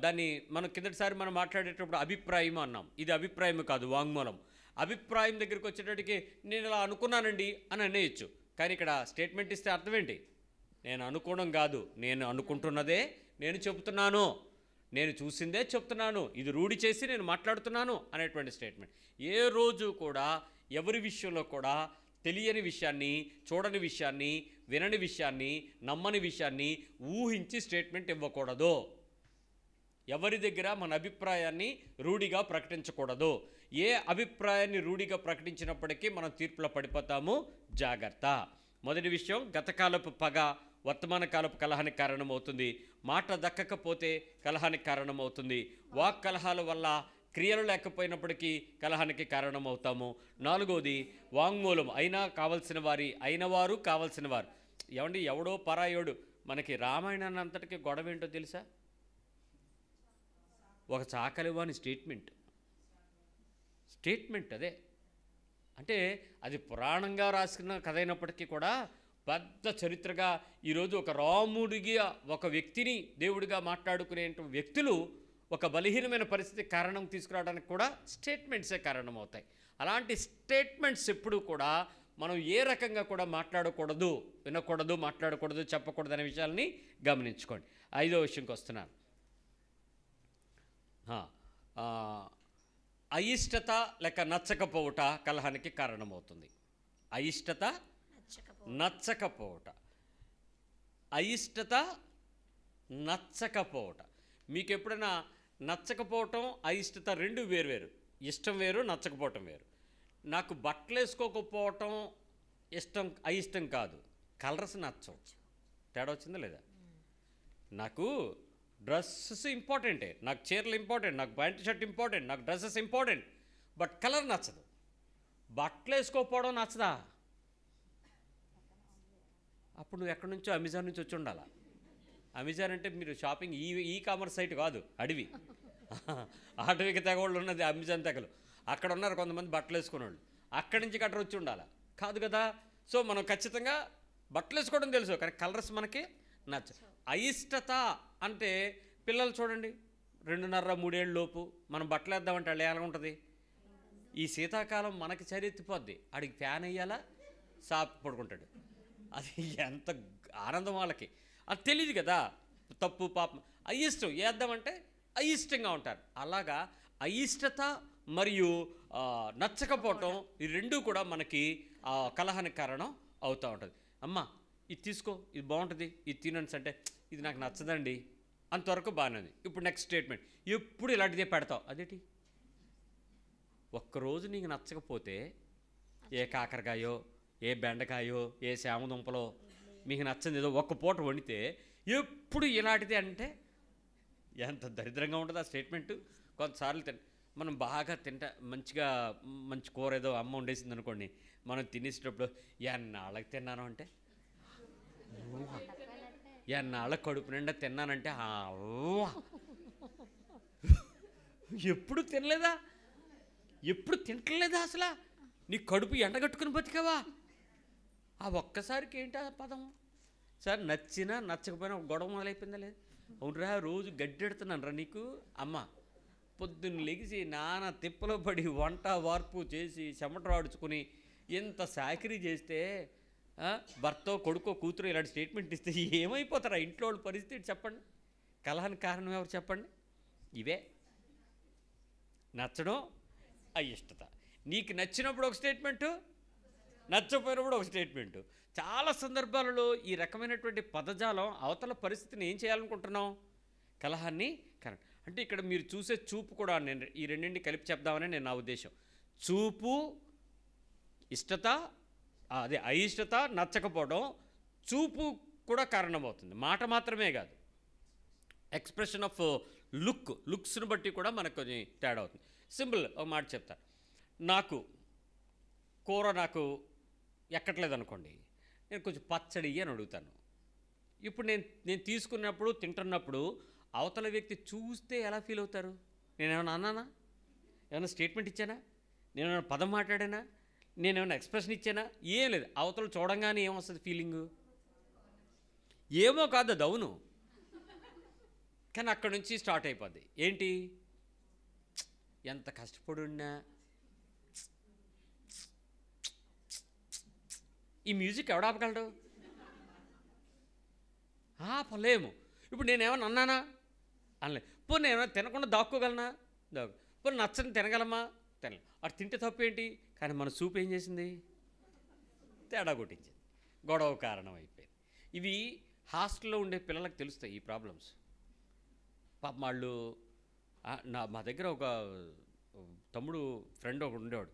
దాన్ని మనం కిందటిసారి మనం మాట్లాడేటప్పుడు అభిప్రాయం అన్నాం ఇది అభిప్రాయం కాదు వాంగ్మూలం అభిప్రాయం దగ్గరికి వచ్చేటప్పటికి నేను ఇలా అనుకున్నానండి అని అనేయచ్చు కానీ ఇక్కడ స్టేట్మెంట్ ఇస్తే అర్థం ఏంటి నేను అనుకోవడం కాదు నేను అనుకుంటున్నదే నేను చెబుతున్నాను నేను చూసిందే చెప్తున్నాను ఇది రూఢి చేసి నేను మాట్లాడుతున్నాను అనేటువంటి స్టేట్మెంట్ ఏ రోజు కూడా ఎవరి విషయంలో కూడా తెలియని విషయాన్ని చూడని విషయాన్ని వినని విషయాన్ని నమ్మని విషయాన్ని ఊహించి స్టేట్మెంట్ ఇవ్వకూడదు ఎవరి దగ్గర మన అభిప్రాయాన్ని రూఢిగా ప్రకటించకూడదు ఏ అభిప్రాయాన్ని రూఢిగా ప్రకటించినప్పటికీ మనం తీర్పులో పడిపోతాము జాగ్రత్త మొదటి విషయం గతకాలపు పగ వర్తమాన కాలపు కలహానికి కారణమవుతుంది. మాట దక్కకపోతే కలహానికి కారణమవుతుంది. వాక్ కలహాల వల్ల క్రియలు లేకపోయినప్పటికీ కలహానికి కారణమవుతాము. నాలుగోది వాంగ్మూలం. అయినా కావలసిన వారి అయినవారు కావలసిన వారు. ఏమండి, ఎవడో పరాయోడు. మనకి రామాయణాన్ని అంతటికీ గొడవ ఏంటో తెలుసా? ఒక చాకలివాని స్టేట్మెంట్ అదే. అంటే అది పురాణంగా రాసిన కథ అయినప్పటికీ కూడా పెద్ద చరిత్రగా ఈరోజు ఒక రాముడిగా ఒక వ్యక్తిని దేవుడిగా మాట్లాడుకునే వ్యక్తులు ఒక బలహీనమైన పరిస్థితి కారణం తీసుకురావడానికి కూడా స్టేట్మెంట్సే కారణమవుతాయి. అలాంటి స్టేట్మెంట్స్ ఎప్పుడూ కూడా మనం ఏ రకంగా కూడా మాట్లాడకూడదు, వినకూడదు, మాట్లాడకూడదు, చెప్పకూడదు అనే విషయాల్ని గమనించుకోండి. ఐదో విషయంకి వస్తున్నాను. అయిష్టత లేక నచ్చకపోవట కలహానికి కారణమవుతుంది. అయిష్టత, నచ్చకపోవట. అయిష్టత, నచ్చకపోవట. మీకు ఎప్పుడైనా నచ్చకపోవటం, అయిష్టత రెండు వేరువేరు. ఇష్టం వేరు, నచ్చకపోవటం వేరు. నాకు బట్టలు వేసుకోకపోవటం ఇష్టం, అయిష్టం కాదు. కలర్స్ నచ్చవచ్చు. తేడా వచ్చిందా లేదా? నాకు డ్రెస్సెస్ ఇంపార్టెంటే, నాకు చీరలు ఇంపార్టెంట్, నాకు ప్యాంట్ షర్ట్ ఇంపార్టెంట్, నాకు డ్రెస్సెస్ ఇంపార్టెంట్. బట్ కలర్ నచ్చదు. బట్టలు వేసుకోకపోవడం నచ్చదా? అప్పుడు నువ్వు ఎక్కడి నుంచో అమెజాన్ నుంచి వచ్చి ఉండాలా. అమెజాన్ అంటే మీరు షాపింగ్ ఈ కామర్స్ సైట్ కాదు, అడవి. అడవికి తెగోళ్ళు ఉన్నది అమెజాన్ తెగలు. అక్కడ ఉన్నారు కొంతమంది బట్టలు వేసుకునే వాళ్ళు. అక్కడి నుంచి కట్ట వచ్చి ఉండాలా కాదు కదా. సో మనం ఖచ్చితంగా బట్టలు వేసుకోవడం తెలుసు, కానీ కలర్స్ మనకి నచ్చ. అయిష్టత అంటే పిల్లలు చూడండి, 2.5-3 ఏళ్ళ లోపు మనం బట్టలు వేద్దామంటే వాళ్ళు ఎలా ఉంటుంది? ఈ శీతాకాలం మనకి చరిత్తిపోద్ది. ఆడికి ఫ్యాన్ వేయాలా, సాప్ పడుకుంటాడు. అది ఎంత ఆనందం వాళ్ళకి, అది తెలియదు కదా. తప్పు, పాపం, అయిష్టం. వేద్దామంటే అయిష్టంగా ఉంటారు. అలాగా అయిష్టత మరియు నచ్చకపోవటం, ఈ రెండు కూడా మనకి కలహానికి కారణం అవుతూ ఉంటుంది. అమ్మ ఇది తీసుకో, ఇది బాగుంటుంది, ఇది తినన్స్ అంటే ఇది నాకు నచ్చదండి. అంతవరకు బాగానే ఉంది. ఇప్పుడు నెక్స్ట్ స్టేట్మెంట్, ఎప్పుడు ఇలాంటిదే పెడతావు. అదేంటి, ఒక్కరోజు నీకు నచ్చకపోతే ఏ కాకరకాయో, ఏ బెండకాయో, ఏ శామదుంపలో మీకు నచ్చని ఏదో ఒక్క పూట వండితే ఎప్పుడు ఇలాంటిదే అంటే ఎంత దరిద్రంగా ఉంటుంది ఆ స్టేట్మెంటు. కొంతసార్లు మనం బాగా తింటా, మంచిగా మంచి కూర ఏదో అమ్మ వండేసింది అనుకోండి, మనం తినేసేటప్పుడు ఎన్నాళ్ళకి తిన్నాను అంటే, ఎన్నాళ్ళ కడుపు నిండా తిన్నానంటే, ఎప్పుడు తినలేదా, ఎప్పుడు తింటలేదా, అసలు నీ కడుపు ఎండగట్టుకుని బతికావా, ఆ ఒక్కసారికి ఏంటి ఆ పదం సార్. నచ్చినా నచ్చకపోయినా గొడవ మొదలైపోయిందా లేదు? అవునరా, రోజు గడ్డెడుతున్నాను రా నీకు. అమ్మ పొద్దున్న లెగిసి నానా తిప్పలో పడి వంట వార్పు చేసి చెమటరాడుచుకుని ఇంత సాకిరీ చేస్తే భర్త, కొడుకో, కూతురు ఇలాంటి స్టేట్మెంట్ ఇస్తే ఏమైపోతారా ఇంట్లో వాళ్ళ పరిస్థితి? చెప్పండి, కలహానికి కారణం ఎవరు చెప్పండి? ఇవే, నచ్చడం, అయిష్టత. నీకు నచ్చినప్పుడు ఒక స్టేట్మెంటు, నచ్చపోయినప్పుడు ఒక స్టేట్మెంటు. చాలా సందర్భాలలో ఈ రకమైనటువంటి పదజాలం అవతల పరిస్థితిని ఏం చేయాలనుకుంటున్నాం? కలహాన్ని కారణం. అంటే ఇక్కడ మీరు చూసే చూపు కూడా, నేను ఈ రెండింటిని కలిపి చెప్దామని నేను నా ఉద్దేశం. చూపు, ఇష్టత, అదే అయిష్టత, నచ్చకపోవడం, చూపు కూడా కారణమవుతుంది. మాట మాత్రమే కాదు, ఎక్స్ప్రెషన్ ఆఫ్ లుక్స్ని బట్టి కూడా మనకు కొంచెం తేడా అవుతుంది. సింపుల్ ఒక మాట చెప్తా, నాకు కూర నాకు ఎక్కట్లేదు అనుకోండి, నేను కొంచెం పచ్చడి అని అడుగుతాను. ఇప్పుడు నేను తీసుకున్నప్పుడు, తింటున్నప్పుడు అవతల వ్యక్తి చూస్తే ఎలా ఫీల్ అవుతారు? నేనేమైనా అన్నానా, ఏమైనా స్టేట్మెంట్ ఇచ్చానా, నేనేమైనా పదం మాట్లాడానా, నేనేమైనా ఎక్స్ప్రెషన్ ఇచ్చానా? ఏం లేదు. అవతల చూడంగానే ఏమొస్తుంది ఫీలింగు? ఏమో కాదు, అది అవును. కానీ అక్కడి నుంచి స్టార్ట్ అయిపోద్ది. ఏంటి, ఎంత కష్టపడి ఉన్నా. ఈ మ్యూజిక్ ఎవడ ఆపగలడు? ఆపలేము. ఇప్పుడు నేనేమన్నా అన్నానా? అనలేదు. ఇప్పుడు నేనేమైనా తినకుండా దాక్కోగలనా? దాక్కు. ఇప్పుడు నచ్చని తినగలమా? తినలేము. అటు తింటే తప్పేంటి? కానీ మన చూపు ఏం చేసింది? తేడా కొట్టించింది, గొడవ కారణం అయిపోయింది. ఇవి హాస్టల్లో ఉండే పిల్లలకు తెలుస్తాయి ఈ ప్రాబ్లమ్స్. పాప వాళ్ళు, మా దగ్గర ఒక తమ్ముడు ఫ్రెండ్ ఒకడు ఉండేవాడు.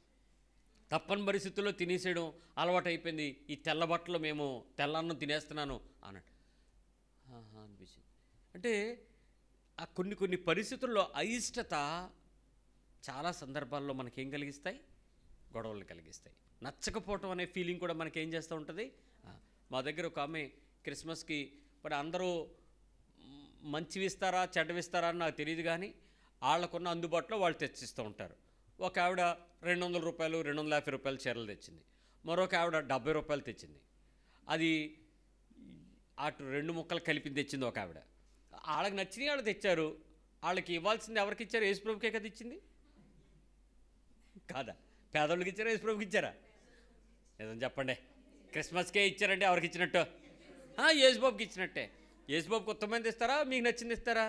తప్పని పరిస్థితుల్లో తినేసేయడం అలవాటు అయిపోయింది. ఈ తెల్ల బట్టలు మేము తెల్లన్నం తినేస్తున్నాను అన్నట్టు అనిపించింది. అంటే ఆ కొన్ని కొన్ని పరిస్థితుల్లో అయిష్టత చాలా సందర్భాల్లో మనకేం కలిగిస్తాయి, గొడవలు కలిగిస్తాయి. నచ్చకపోవటం అనే ఫీలింగ్ కూడా మనకేం చేస్తూ ఉంటుంది. మా దగ్గర ఒక ఆమె క్రిస్మస్కి మరి అందరూ మంచివిస్తారా చెడ్డవిస్తారా అని నాకు తెలియదు కానీ వాళ్ళకున్న అందుబాటులో వాళ్ళు తెచ్చిస్తూ ఉంటారు. ఒక ఆవిడ ₹200 ₹250 చీరలు తెచ్చింది, మరొక ఆవిడ ₹70 తెచ్చింది. అది అటు రెండు ముక్కలు కలిపి తెచ్చింది ఒక ఆవిడ. వాళ్ళకి నచ్చినవి వాళ్ళు తెచ్చారు. వాళ్ళకి ఇవ్వాల్సింది ఎవరికి ఇచ్చారు? యేసుప్రభుకే కదా ఇచ్చింది కాదా? పేదవాళ్ళకి ఇచ్చారా? యేసుప్రభుకి ఇచ్చారా? ఏదో చెప్పండి. క్రిస్మస్కే ఇచ్చారంటే ఎవరికి ఇచ్చినట్టు? యేసుబాబుకి ఇచ్చినట్టే. యేసుబాబుకి ఉత్తమైంది ఇస్తారా, మీకు నచ్చింది ఇస్తారా?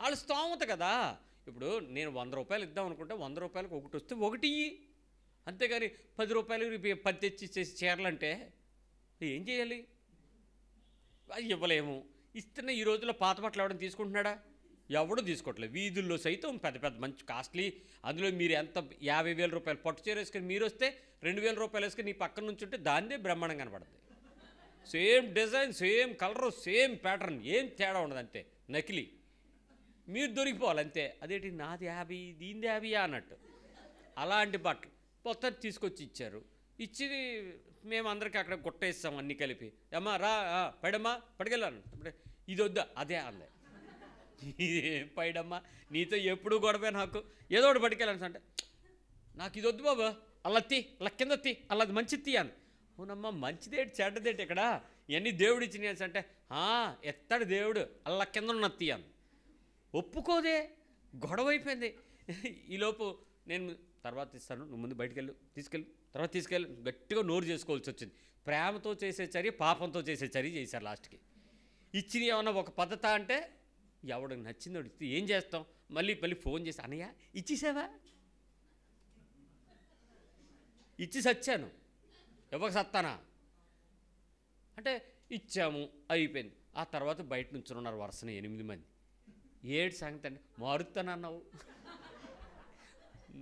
వాళ్ళు స్తోమత కదా. ఇప్పుడు నేను ₹100 ఇద్దాం అనుకుంటే ₹100 ఒకటి వస్తే ఒకటి ఇయ్యి, అంతేగాని ₹10 తెచ్చి చేరాలంటే ఏం చేయాలి? అది ఇవ్వలేము. ఇస్తున్న ఈ రోజుల్లో పాత బట్టలు ఎవడని తీసుకుంటున్నాడా? ఎవడో తీసుకోవట్లేదు. వీధుల్లో సైతం పెద్ద పెద్ద మంచి కాస్ట్లీ, అందులో మీరు ఎంత ₹50,000 పట్టు చీర వేసుకొని మీరు వస్తే ₹2,000 వేసుకొని నీ పక్కన నుంచి ఉంటే దాన్నే బ్రహ్మాండం కనపడుతుంది. Same design, same colour, same pattern, ఏం తేడా ఉండదు, అంతే నకిలీ. మీరు దొరికిపోవాలి అంతే. అదేంటి నాది 50 దీనిది 50 అన్నట్టు. అలాంటి బట్టలు మొత్తం తీసుకొచ్చి ఇచ్చారు. ఇచ్చి మేమందరికీ అక్కడ కొట్టేస్తాం అన్నీ కలిపి. అమ్మా రా పైడమ్మా పడికెళ్ళాను అప్పుడే ఇది వద్దా అదే అందే పైడమ్మా నీతో ఎప్పుడు గొడవ నాకు ఏదో ఒకటి పడికెళ్ళాను అంటే నాకు ఇది వద్దు బాబు అల్లత్తి అలా కింద తీ అలా మంచి తీ అని. అవునమ్మా మంచిదేటి చెడ్డదేటి ఇక్కడ ఇవన్నీ దేవుడు ఇచ్చినాయి అంటే ఎత్తాడు దేవుడు అలా కింద ఉన్న తీ అని ఒప్పుకోదే. గొడవ అయిపోయింది. ఈలోపు నేను తర్వాత ఇస్తాను, నువ్వు ముందు బయటకెళ్ళు తీసుకెళ్ళు తర్వాత తీసుకెళ్ళి గట్టిగా నోరు చేసుకోవాల్సి వచ్చింది. ప్రేమతో చేసే చర్య పాపంతో చేసే చర్య చేశారు. లాస్ట్కి ఇచ్చినవి ఏమన్నా ఒక పద్ధత అంటే ఎవడికి నచ్చింది వాడికి ఏం చేస్తాం. మళ్ళీ ఫోన్ చేసి అన్నయ్య ఇచ్చేసావా? ఇచ్చి సచ్చాను ఇవ్వక సత్తానా అంటే ఇచ్చాము అయిపోయింది. ఆ తర్వాత బయట నుంచి ఉన్నారు వరుసన 8 మంది. ఏడు సంగతి అండి మారుతానన్నావు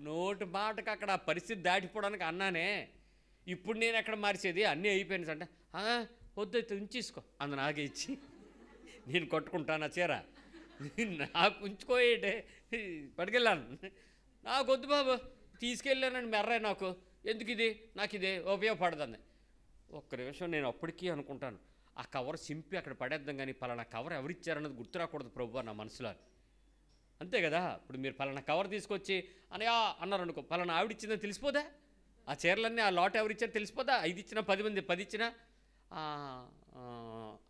నోటి మాటకు అక్కడ ఆ పరిస్థితి దాటిపోవడానికి అన్నానే. ఇప్పుడు నేను ఎక్కడ మార్చేది? అన్నీ అయిపోయింది అంటే వద్దు అయితే ఉంచేసుకో అందు నాకే ఇచ్చి నేను కొట్టుకుంటాను చీర నాకు ఉంచుకోయేటే పడికెళ్ళాను. నాకు వద్దు బాబు తీసుకెళ్ళానండి మెర్రాయి నాకు ఎందుకు ఇది నాకు ఇదే ఉపయోగపడదండి. ఒక్క నిమిషం నేను అప్పటికీ అనుకుంటాను ఆ కవర్ చింపి అక్కడ పడేద్దాం కానీ పలానా కవర్ ఎవరిచ్చారన్నది గుర్తు రాకూడదు ప్రభువా నా మనసులో, అంతే కదా. ఇప్పుడు మీరు పలానా కవర్ తీసుకొచ్చి అనయా అన్నారు అనుకో, పలానా ఆవిడిచ్చిందని తెలిసిపోదా? ఆ చీరలన్నీ ఆ లాట్ ఎవరిచ్చారు తెలిసిపోదా? 5 ఇచ్చినా 10 మంది 10 ఇచ్చినా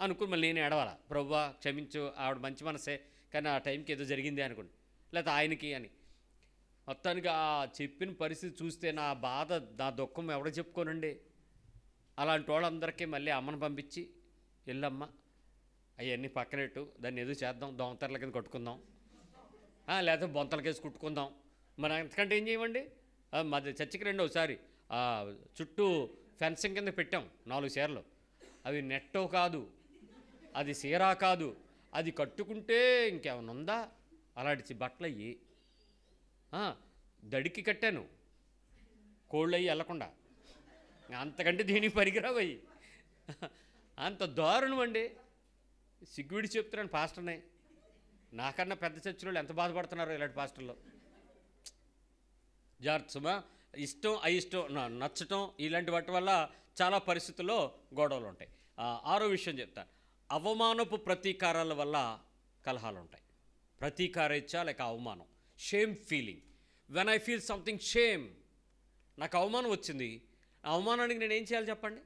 అనుకుని మళ్ళీ నేను ఎడవాలా ప్రభువా క్షమించు ఆవిడ మంచి మనసే కానీ ఆ టైంకి ఏదో జరిగింది అనుకోండి, లేకపోతే ఆయనకి అని. మొత్తానికి ఆ చెప్పిన పరిస్థితి చూస్తే నా బాధ నా దుఃఖం ఎవడో చెప్పుకోనండి. అలాంటి వాళ్ళందరికీ మళ్ళీ అమ్మను పంపించి వెళ్ళమ్మ అవన్నీ పక్కనెట్టు దాన్ని ఏదో చేద్దాం దొంతర్ల కింద కట్టుకుందాం లేకపోతే బొంతలకేసి కుట్టుకుందాం మరి అంతకంటే ఏం చేయమండి. మాది చర్చికి రండి ఒకసారి చుట్టూ ఫెన్సింగ్ కింద పెట్టాం 4 చీరలు. అవి నెట్టో కాదు, అది సీరా కాదు, అది కట్టుకుంటే ఇంకేమైనా ఉందా? అలాంటి బట్టలు అయ్యి దడికి కట్టాను కోళ్ళు అయ్యి వెళ్ళకుండా, అంతకంటే దీనికి పనికిరావు అయ్యి. అంత దారుణం అండి. సిగ్గుడి చెప్తున్నాను పాస్టర్నే, నాకన్నా పెద్ద చర్చిలో ఎంత బాధపడుతున్నారో ఇలాంటి పాస్టర్లో. జాగ్రత్తమా ఇష్టం అయిష్టం నచ్చటం ఇలాంటి వాటి వల్ల చాలా పరిస్థితుల్లో గొడవలు ఉంటాయి. ఆరో విషయం చెప్తాను, అవమానపు ప్రతీకారాల వల్ల కలహాలు ఉంటాయి. ప్రతీకార ఇచ్చా లేక అవమానం, shame feeling. When I feel something shame, నాకు అవమానం వచ్చింది, అవమానానికి నేను ఏం చేయాలి చెప్పండి?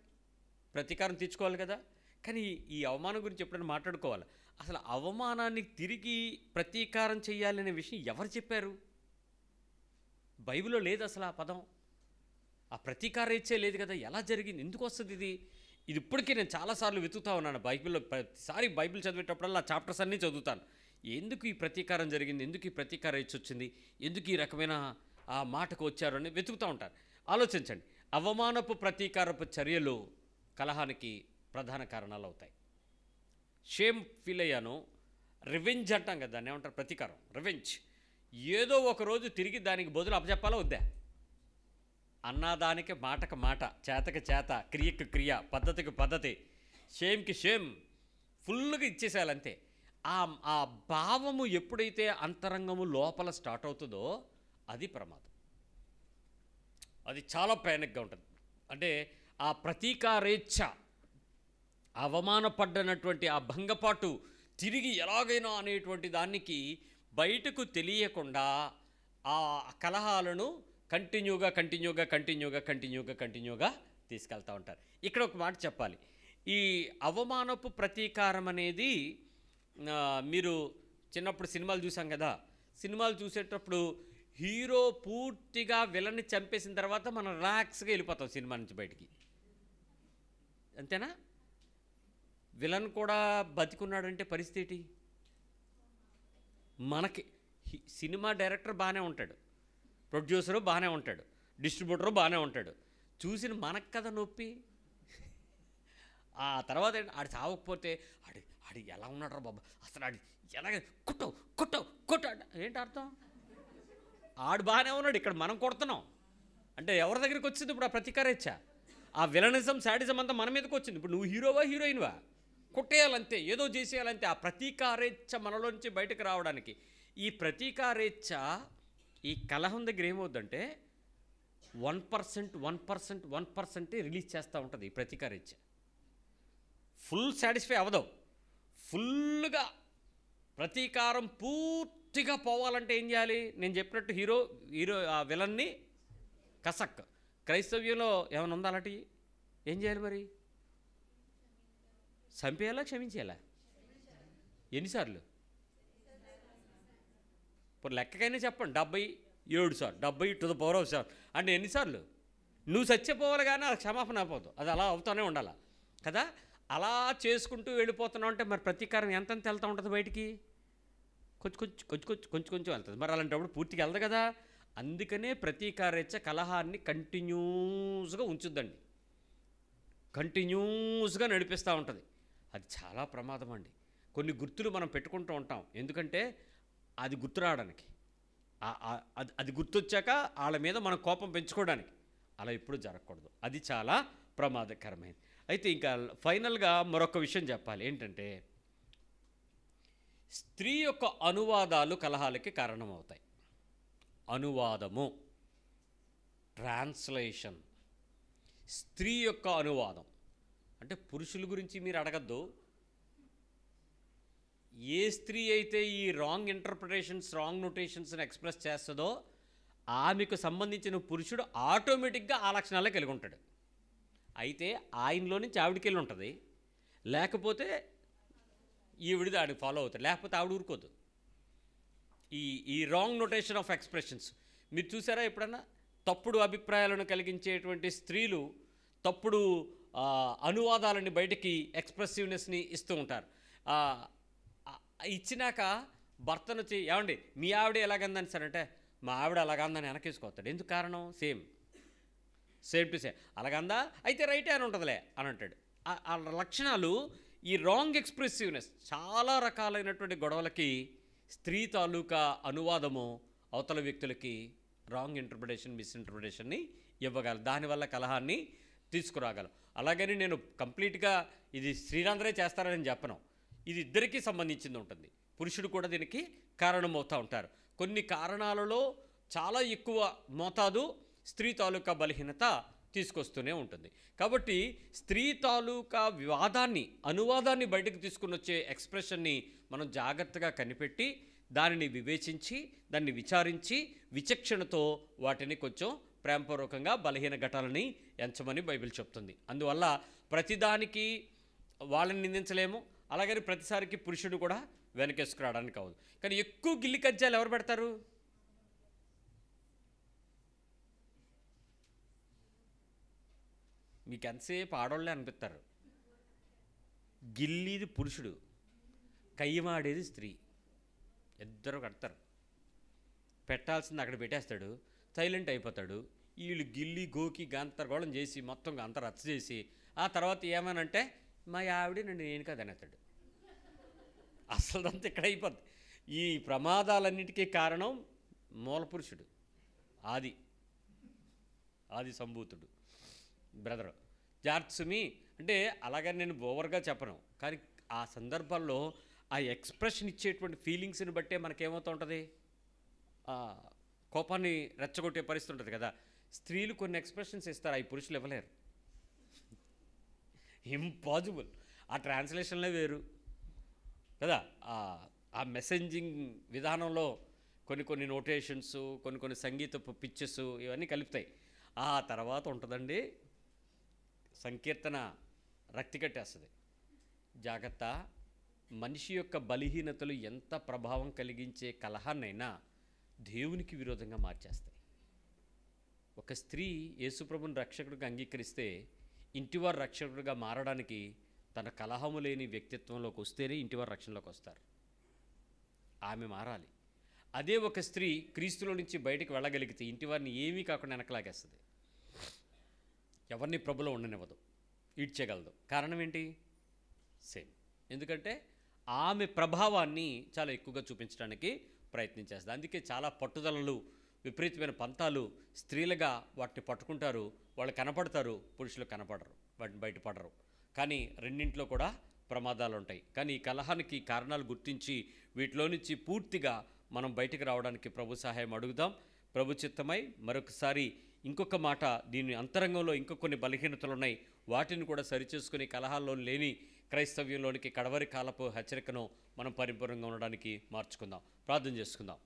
ప్రతీకారం తీర్చుకోవాలి కదా. కానీ ఈ అవమానం గురించి ఎప్పుడైనా మాట్లాడుకోవాలి. అసలు అవమానాన్ని తిరిగి ప్రతీకారం చేయాలనే విషయం ఎవరు చెప్పారు? బైబిల్లో లేదు అసలు ఆ పదం, ఆ ప్రతీకార ఇచ్చే లేదు కదా. ఎలా జరిగింది? ఎందుకు వస్తుంది ఇది? ఇది ఇప్పటికే నేను చాలాసార్లు వెతుకుతా ఉన్నాను బైబిల్లో. ప్రతిసారి బైబిల్ చదివేటప్పుడల్లా చాప్టర్స్ అన్నీ చదువుతాను. ఎందుకు ఈ ప్రతీకారం జరిగింది, ఎందుకు ఈ ప్రతీకారం ఇచ్చి వచ్చింది, ఎందుకు ఈ రకమైన ఆ మాటకు వచ్చారు అని వెతుకుతూ ఉంటారు. ఆలోచించండి, అవమానపు ప్రతీకారపు చర్యలు కలహానికి ప్రధాన కారణాలు అవుతాయి. షేమ్ ఫీల్ అయ్యాను, రివెంజ్ అంటాం కదా, దాన్ని ఏమంటారు, ప్రతీకారం, రివెంజ్. ఏదో ఒకరోజు తిరిగి దానికి బదులు అప్పచెప్పాలో వద్దా అన్నదానికి, మాటకు మాట, చేతకు చేత, క్రియకు క్రియ, పద్ధతికి పద్ధతి, షేమ్కి షేమ్, ఫుల్గా ఇచ్చేసేయాలంతే. ఆ భావము ఎప్పుడైతే అంతరంగము లోపల స్టార్ట్ అవుతుందో అది ప్రమాదం, అది చాలా ప్యానిక్గా ఉంటుంది. అంటే ఆ ప్రతీకారేచ్ఛ, అవమానపడ్డనటువంటి ఆ భంగపాటు తిరిగి ఎలాగైనా అనేటువంటి దానికి బయటకు తెలియకుండా ఆ కలహాలను కంటిన్యూగా తీసుకెళ్తూ ఉంటారు. ఇక్కడ ఒక మాట చెప్పాలి, ఈ అవమానపు ప్రతీకారం అనేది, మీరు చిన్నప్పుడు సినిమాలు చూసాం కదా, సినిమాలు చూసేటప్పుడు హీరో పూర్తిగా విలన్ని చంపేసిన తర్వాత మనం రిలాక్స్గా వెళ్ళిపోతాం సినిమా నుంచి బయటికి, అంతేనా? విలన్ కూడా బతికున్నాడంటే పరిస్థితి మనకి. సినిమా డైరెక్టర్ బాగానే ఉంటాడు, ప్రొడ్యూసరు బాగానే ఉంటాడు, డిస్ట్రిబ్యూటరు బాగానే ఉంటాడు, చూసిన మనకు కదా నొప్పి. ఆ తర్వాత ఆడు సావకపోతే ఆడి ఆడి ఎలా ఉన్నాడు రా బాబా, అసలు ఆడి ఎలా కొట్ట ఏంటి అర్థం, ఆడు బాగానే ఉన్నాడు, ఇక్కడ మనం కొడుతున్నాం అంటే ఎవరి దగ్గరికి వచ్చింది ఇప్పుడు ఆ ప్రతీకారేచ్చా? ఆ విలనిజం, శాడిజం అంతా మన మీదకి వచ్చింది. ఇప్పుడు నువ్వు హీరోవా హీరోయిన్వా, కొట్టేయాలంతే, ఏదో చేసేయాలంతే. ఆ ప్రతీకారేచ్చ మనలోంచి బయటకు రావడానికి ఈ ప్రతీకారేచ్చ, ఈ కలహం దగ్గర ఏమవుద్దంటే 1% రిలీజ్ చేస్తూ ఉంటుంది ఈ ప్రతీకారేచ్చ. ఫుల్ సాటిస్ఫై అవ్వదు, ఫుల్గా ప్రతీకారం పూర్తిగా పోవాలంటే ఏం చేయాలి? నేను చెప్పినట్టు హీరో ఆ విలన్ని కసక్. క్రైస్తవ్యంలో ఏమైనా ఉందా అలాంటి? ఏం చేయాలి మరి? చంపేయాలా, క్షమించేయాలా? ఎన్నిసార్లు? ఇప్పుడు లెక్కకైనా చెప్పండి, 77 సార్లు, 70 to the power of 7 అంటే ఎన్నిసార్లు? నువ్వు చచ్చిపోవాలి కానీ అది క్షమాపణ అయిపోదు, అది అలా అవుతూనే ఉండాలి కదా. అలా చేసుకుంటూ వెళ్ళిపోతున్నావు అంటే మరి ప్రతీకారం ఎంతంత వెళ్తూ ఉంటుంది బయటికి? కొంచెం వెళ్తుంది. మరి అలాంటప్పుడు పూర్తిగా వెళ్దు కదా. అందుకనే ప్రతీకారేచ్చ కలహాన్ని కంటిన్యూస్గా ఉంచుద్దండి, కంటిన్యూస్గా నడిపిస్తూ ఉంటుంది. అది చాలా ప్రమాదం అండి. కొన్ని గుర్తులు మనం పెట్టుకుంటూ ఉంటాం, ఎందుకంటే అది గుర్తురావడానికి, అది గుర్తొచ్చాక వాళ్ళ మీద మనం కోపం పెంచుకోవడానికి. అలా ఎప్పుడూ జరగకూడదు, అది చాలా ప్రమాదకరమైనది. అయితే ఇంకా ఫైనల్గా మరొక విషయం చెప్పాలి, ఏంటంటే స్త్రీ యొక్క అనువాదాలు కలహాలకి కారణమవుతాయి. అనువాదము, ట్రాన్స్లేషన్. స్త్రీ యొక్క అనువాదం అంటే పురుషుల గురించి మీరు అడగద్దు. ఏ స్త్రీ అయితే ఈ రాంగ్ ఇంటర్ప్రిటేషన్స్, రాంగ్ నోటేషన్స్ని ఎక్స్ప్రెస్ చేస్తుందో ఆమెకు సంబంధించిన పురుషుడు ఆటోమేటిక్గా ఆ లక్షణాలే కలిగి ఉంటాడు. అయితే ఆయనలో నుంచి ఆవిడికి వెళ్ళి ఉంటుంది, లేకపోతే ఈవిడిది ఆవిడ ఫాలో అవుతాడు, లేకపోతే ఆవిడ ఊరుకోదు. ఈ రాంగ్ నోటేషన్ ఆఫ్ ఎక్స్ప్రెషన్స్ మీరు చూసారా ఎప్పుడన్నా? తప్పుడు అభిప్రాయాలను కలిగించేటువంటి స్త్రీలు తప్పుడు అనువాదాలని బయటికి, ఎక్స్ప్రెసివ్నెస్ని ఇస్తూ ఉంటారు. ఇచ్చినాక భర్తను వచ్చి, ఏమండి మీ ఆవిడ ఎలాగందని సార్ అంటే, మా ఆవిడ అలాగందని వెనకేసుకోతాడు. ఎందుకు కారణం? సేమ్ టు సేమ్ అలాగందా అయితే రైటే అని ఉంటుందిలే అని అంటాడు. ఆ లక్షణాలు, ఈ రాంగ్ ఎక్స్ప్రెసివ్నెస్ చాలా రకాలైనటువంటి గొడవలకి స్త్రీ తాలూకా అనువాదము అవతల వ్యక్తులకి రాంగ్ ఇంటర్ప్రిటేషన్, మిస్ఇంటర్ప్రిటేషన్ని ఇవ్వగలరు, దానివల్ల కలహాన్ని తీసుకురాగలరు. అలాగని నేను కంప్లీట్గా ఇది స్త్రీలందరే చేస్తారని చెప్పను, ఇది ఇద్దరికీ సంబంధించింది ఉంటుంది. పురుషుడు కూడా దీనికి కారణమవుతూ ఉంటారు. కొన్ని కారణాలలో చాలా ఎక్కువ మోతాదు స్త్రీ తాలూకా బలహీనత తీసుకొస్తూనే ఉంటుంది. కాబట్టి స్త్రీ తాలూకా వివాదాన్ని, అనువాదాన్ని బయటకు తీసుకుని వచ్చే ఎక్స్ప్రెషన్ని మనం జాగ్రత్తగా కనిపెట్టి, దానిని వివేచించి, దాన్ని విచారించి, విచక్షణతో వాటిని కొంచెం ప్రేమపూర్వకంగా బలహీన ఘటాలని ఎంచమని బైబిల్ చెప్తుంది. అందువల్ల ప్రతిదానికి వాళ్ళని నిందించలేము, అలాగని ప్రతిసారికి పురుషుడు కూడా వెనకేసుకురావడానికి అవ్వదు. కానీ ఎక్కువ గిల్లి కజ్జాలు ఎవరు పెడతారు? మీకు ఎంతసేపు ఆడోళ్ళే అనిపిస్తారు. గిల్లీది పురుషుడు, కయ్యమాడేది స్త్రీ. ఇద్దరు కడతారు, పెట్టాల్సింది అక్కడ పెట్టేస్తాడు, సైలెంట్ అయిపోతాడు. వీళ్ళు గిల్లి గోకి గంతరగోళం చేసి మొత్తం అంత రచ్చ చేసి ఆ తర్వాత ఏమనంటే మా ఆవిడ నన్ను నేను కాదనేస్తాడు. అసలు అంతా ఇక్కడ అయిపోద్ది. ఈ ప్రమాదాలన్నిటికీ కారణం మూలపురుషుడు, ఆది ఆది సంభూతుడు బ్రదరు జార్సుమి. అంటే అలాగని నేను ఓవర్గా చెప్పను, కానీ ఆ సందర్భాల్లో ఆ ఎక్స్ప్రెషన్ ఇచ్చేటువంటి ఫీలింగ్స్ని బట్టే మనకేమవుతూ ఉంటుంది, కోపాన్ని రెచ్చగొట్టే పరిస్థితి ఉంటుంది కదా. స్త్రీలు కొన్ని ఎక్స్ప్రెషన్స్ ఇస్తారు, ఈ పురుషులు ఇవ్వలేరు, ఇంపాసిబుల్. ఆ ట్రాన్స్లేషన్లే వేరు కదా, ఆ మెసేజింగ్ విధానంలో కొన్ని నోటేషన్స్, కొన్ని సంగీత పిచ్చెస్ ఇవన్నీ కలుపుతాయి. ఆ తర్వాత ఉంటుందండి సంకీర్తన, రక్తి కట్టేస్తుంది. జాగ్రత్త, మనిషి యొక్క బలహీనతలు ఎంత ప్రభావం కలిగించే కలహాన్నైనా దేవునికి విరోధంగా మార్చేస్తాయి. ఒక స్త్రీ యేసుప్రభుని రక్షకుడిగా అంగీకరిస్తే ఇంటివారు రక్షకుడిగా మారడానికి తన కలహము లేని వ్యక్తిత్వంలోకి వస్తేనే ఇంటివారు రక్షణలోకి వస్తారు. ఆమె మారాలి. అదే ఒక స్త్రీ క్రీస్తులో నుంచి బయటకు వెళ్ళగలిగితే ఇంటివారిని ఏమీ కాకుండా వెనకలాగేస్తుంది, ఎవరిని ప్రభులో ఉండనివ్వదు, ఈడ్చేయగలదు. కారణం ఏంటి? సేమ్, ఎందుకంటే ఆమె ప్రభావాన్ని చాలా ఎక్కువగా చూపించడానికి ప్రయత్నం చేస్తుంది. అందుకే చాలా పట్టుదలలు, విపరీతమైన పంతాలు, స్త్రీలుగా వాటిని పట్టుకుంటారు, వాళ్ళు కనపడతారు, పురుషులు కనపడరు, వాటిని బయటపడరు. కానీ రెండింట్లో కూడా ప్రమాదాలు ఉంటాయి. కానీ ఈ కలహానికి కారణాలు గుర్తించి వీటిలో నుంచి పూర్తిగా మనం బయటకు రావడానికి ప్రభు సహాయం అడుగుదాం. ప్రభు చిత్తమై మరొకసారి ఇంకొక మాట, దీని అంతరంగంలో ఇంకా కొన్ని బలహీనతలు ఉన్నాయి, వాటిని కూడా సరిచేసుకుని కలహాల్లో లేని క్రైస్తవ్యంలోనికి కడవరి కాలపు హెచ్చరికను మనం పరిపూర్ణంగా ఉండడానికి మార్చుకుందాం. ప్రార్థన చేసుకుందాం.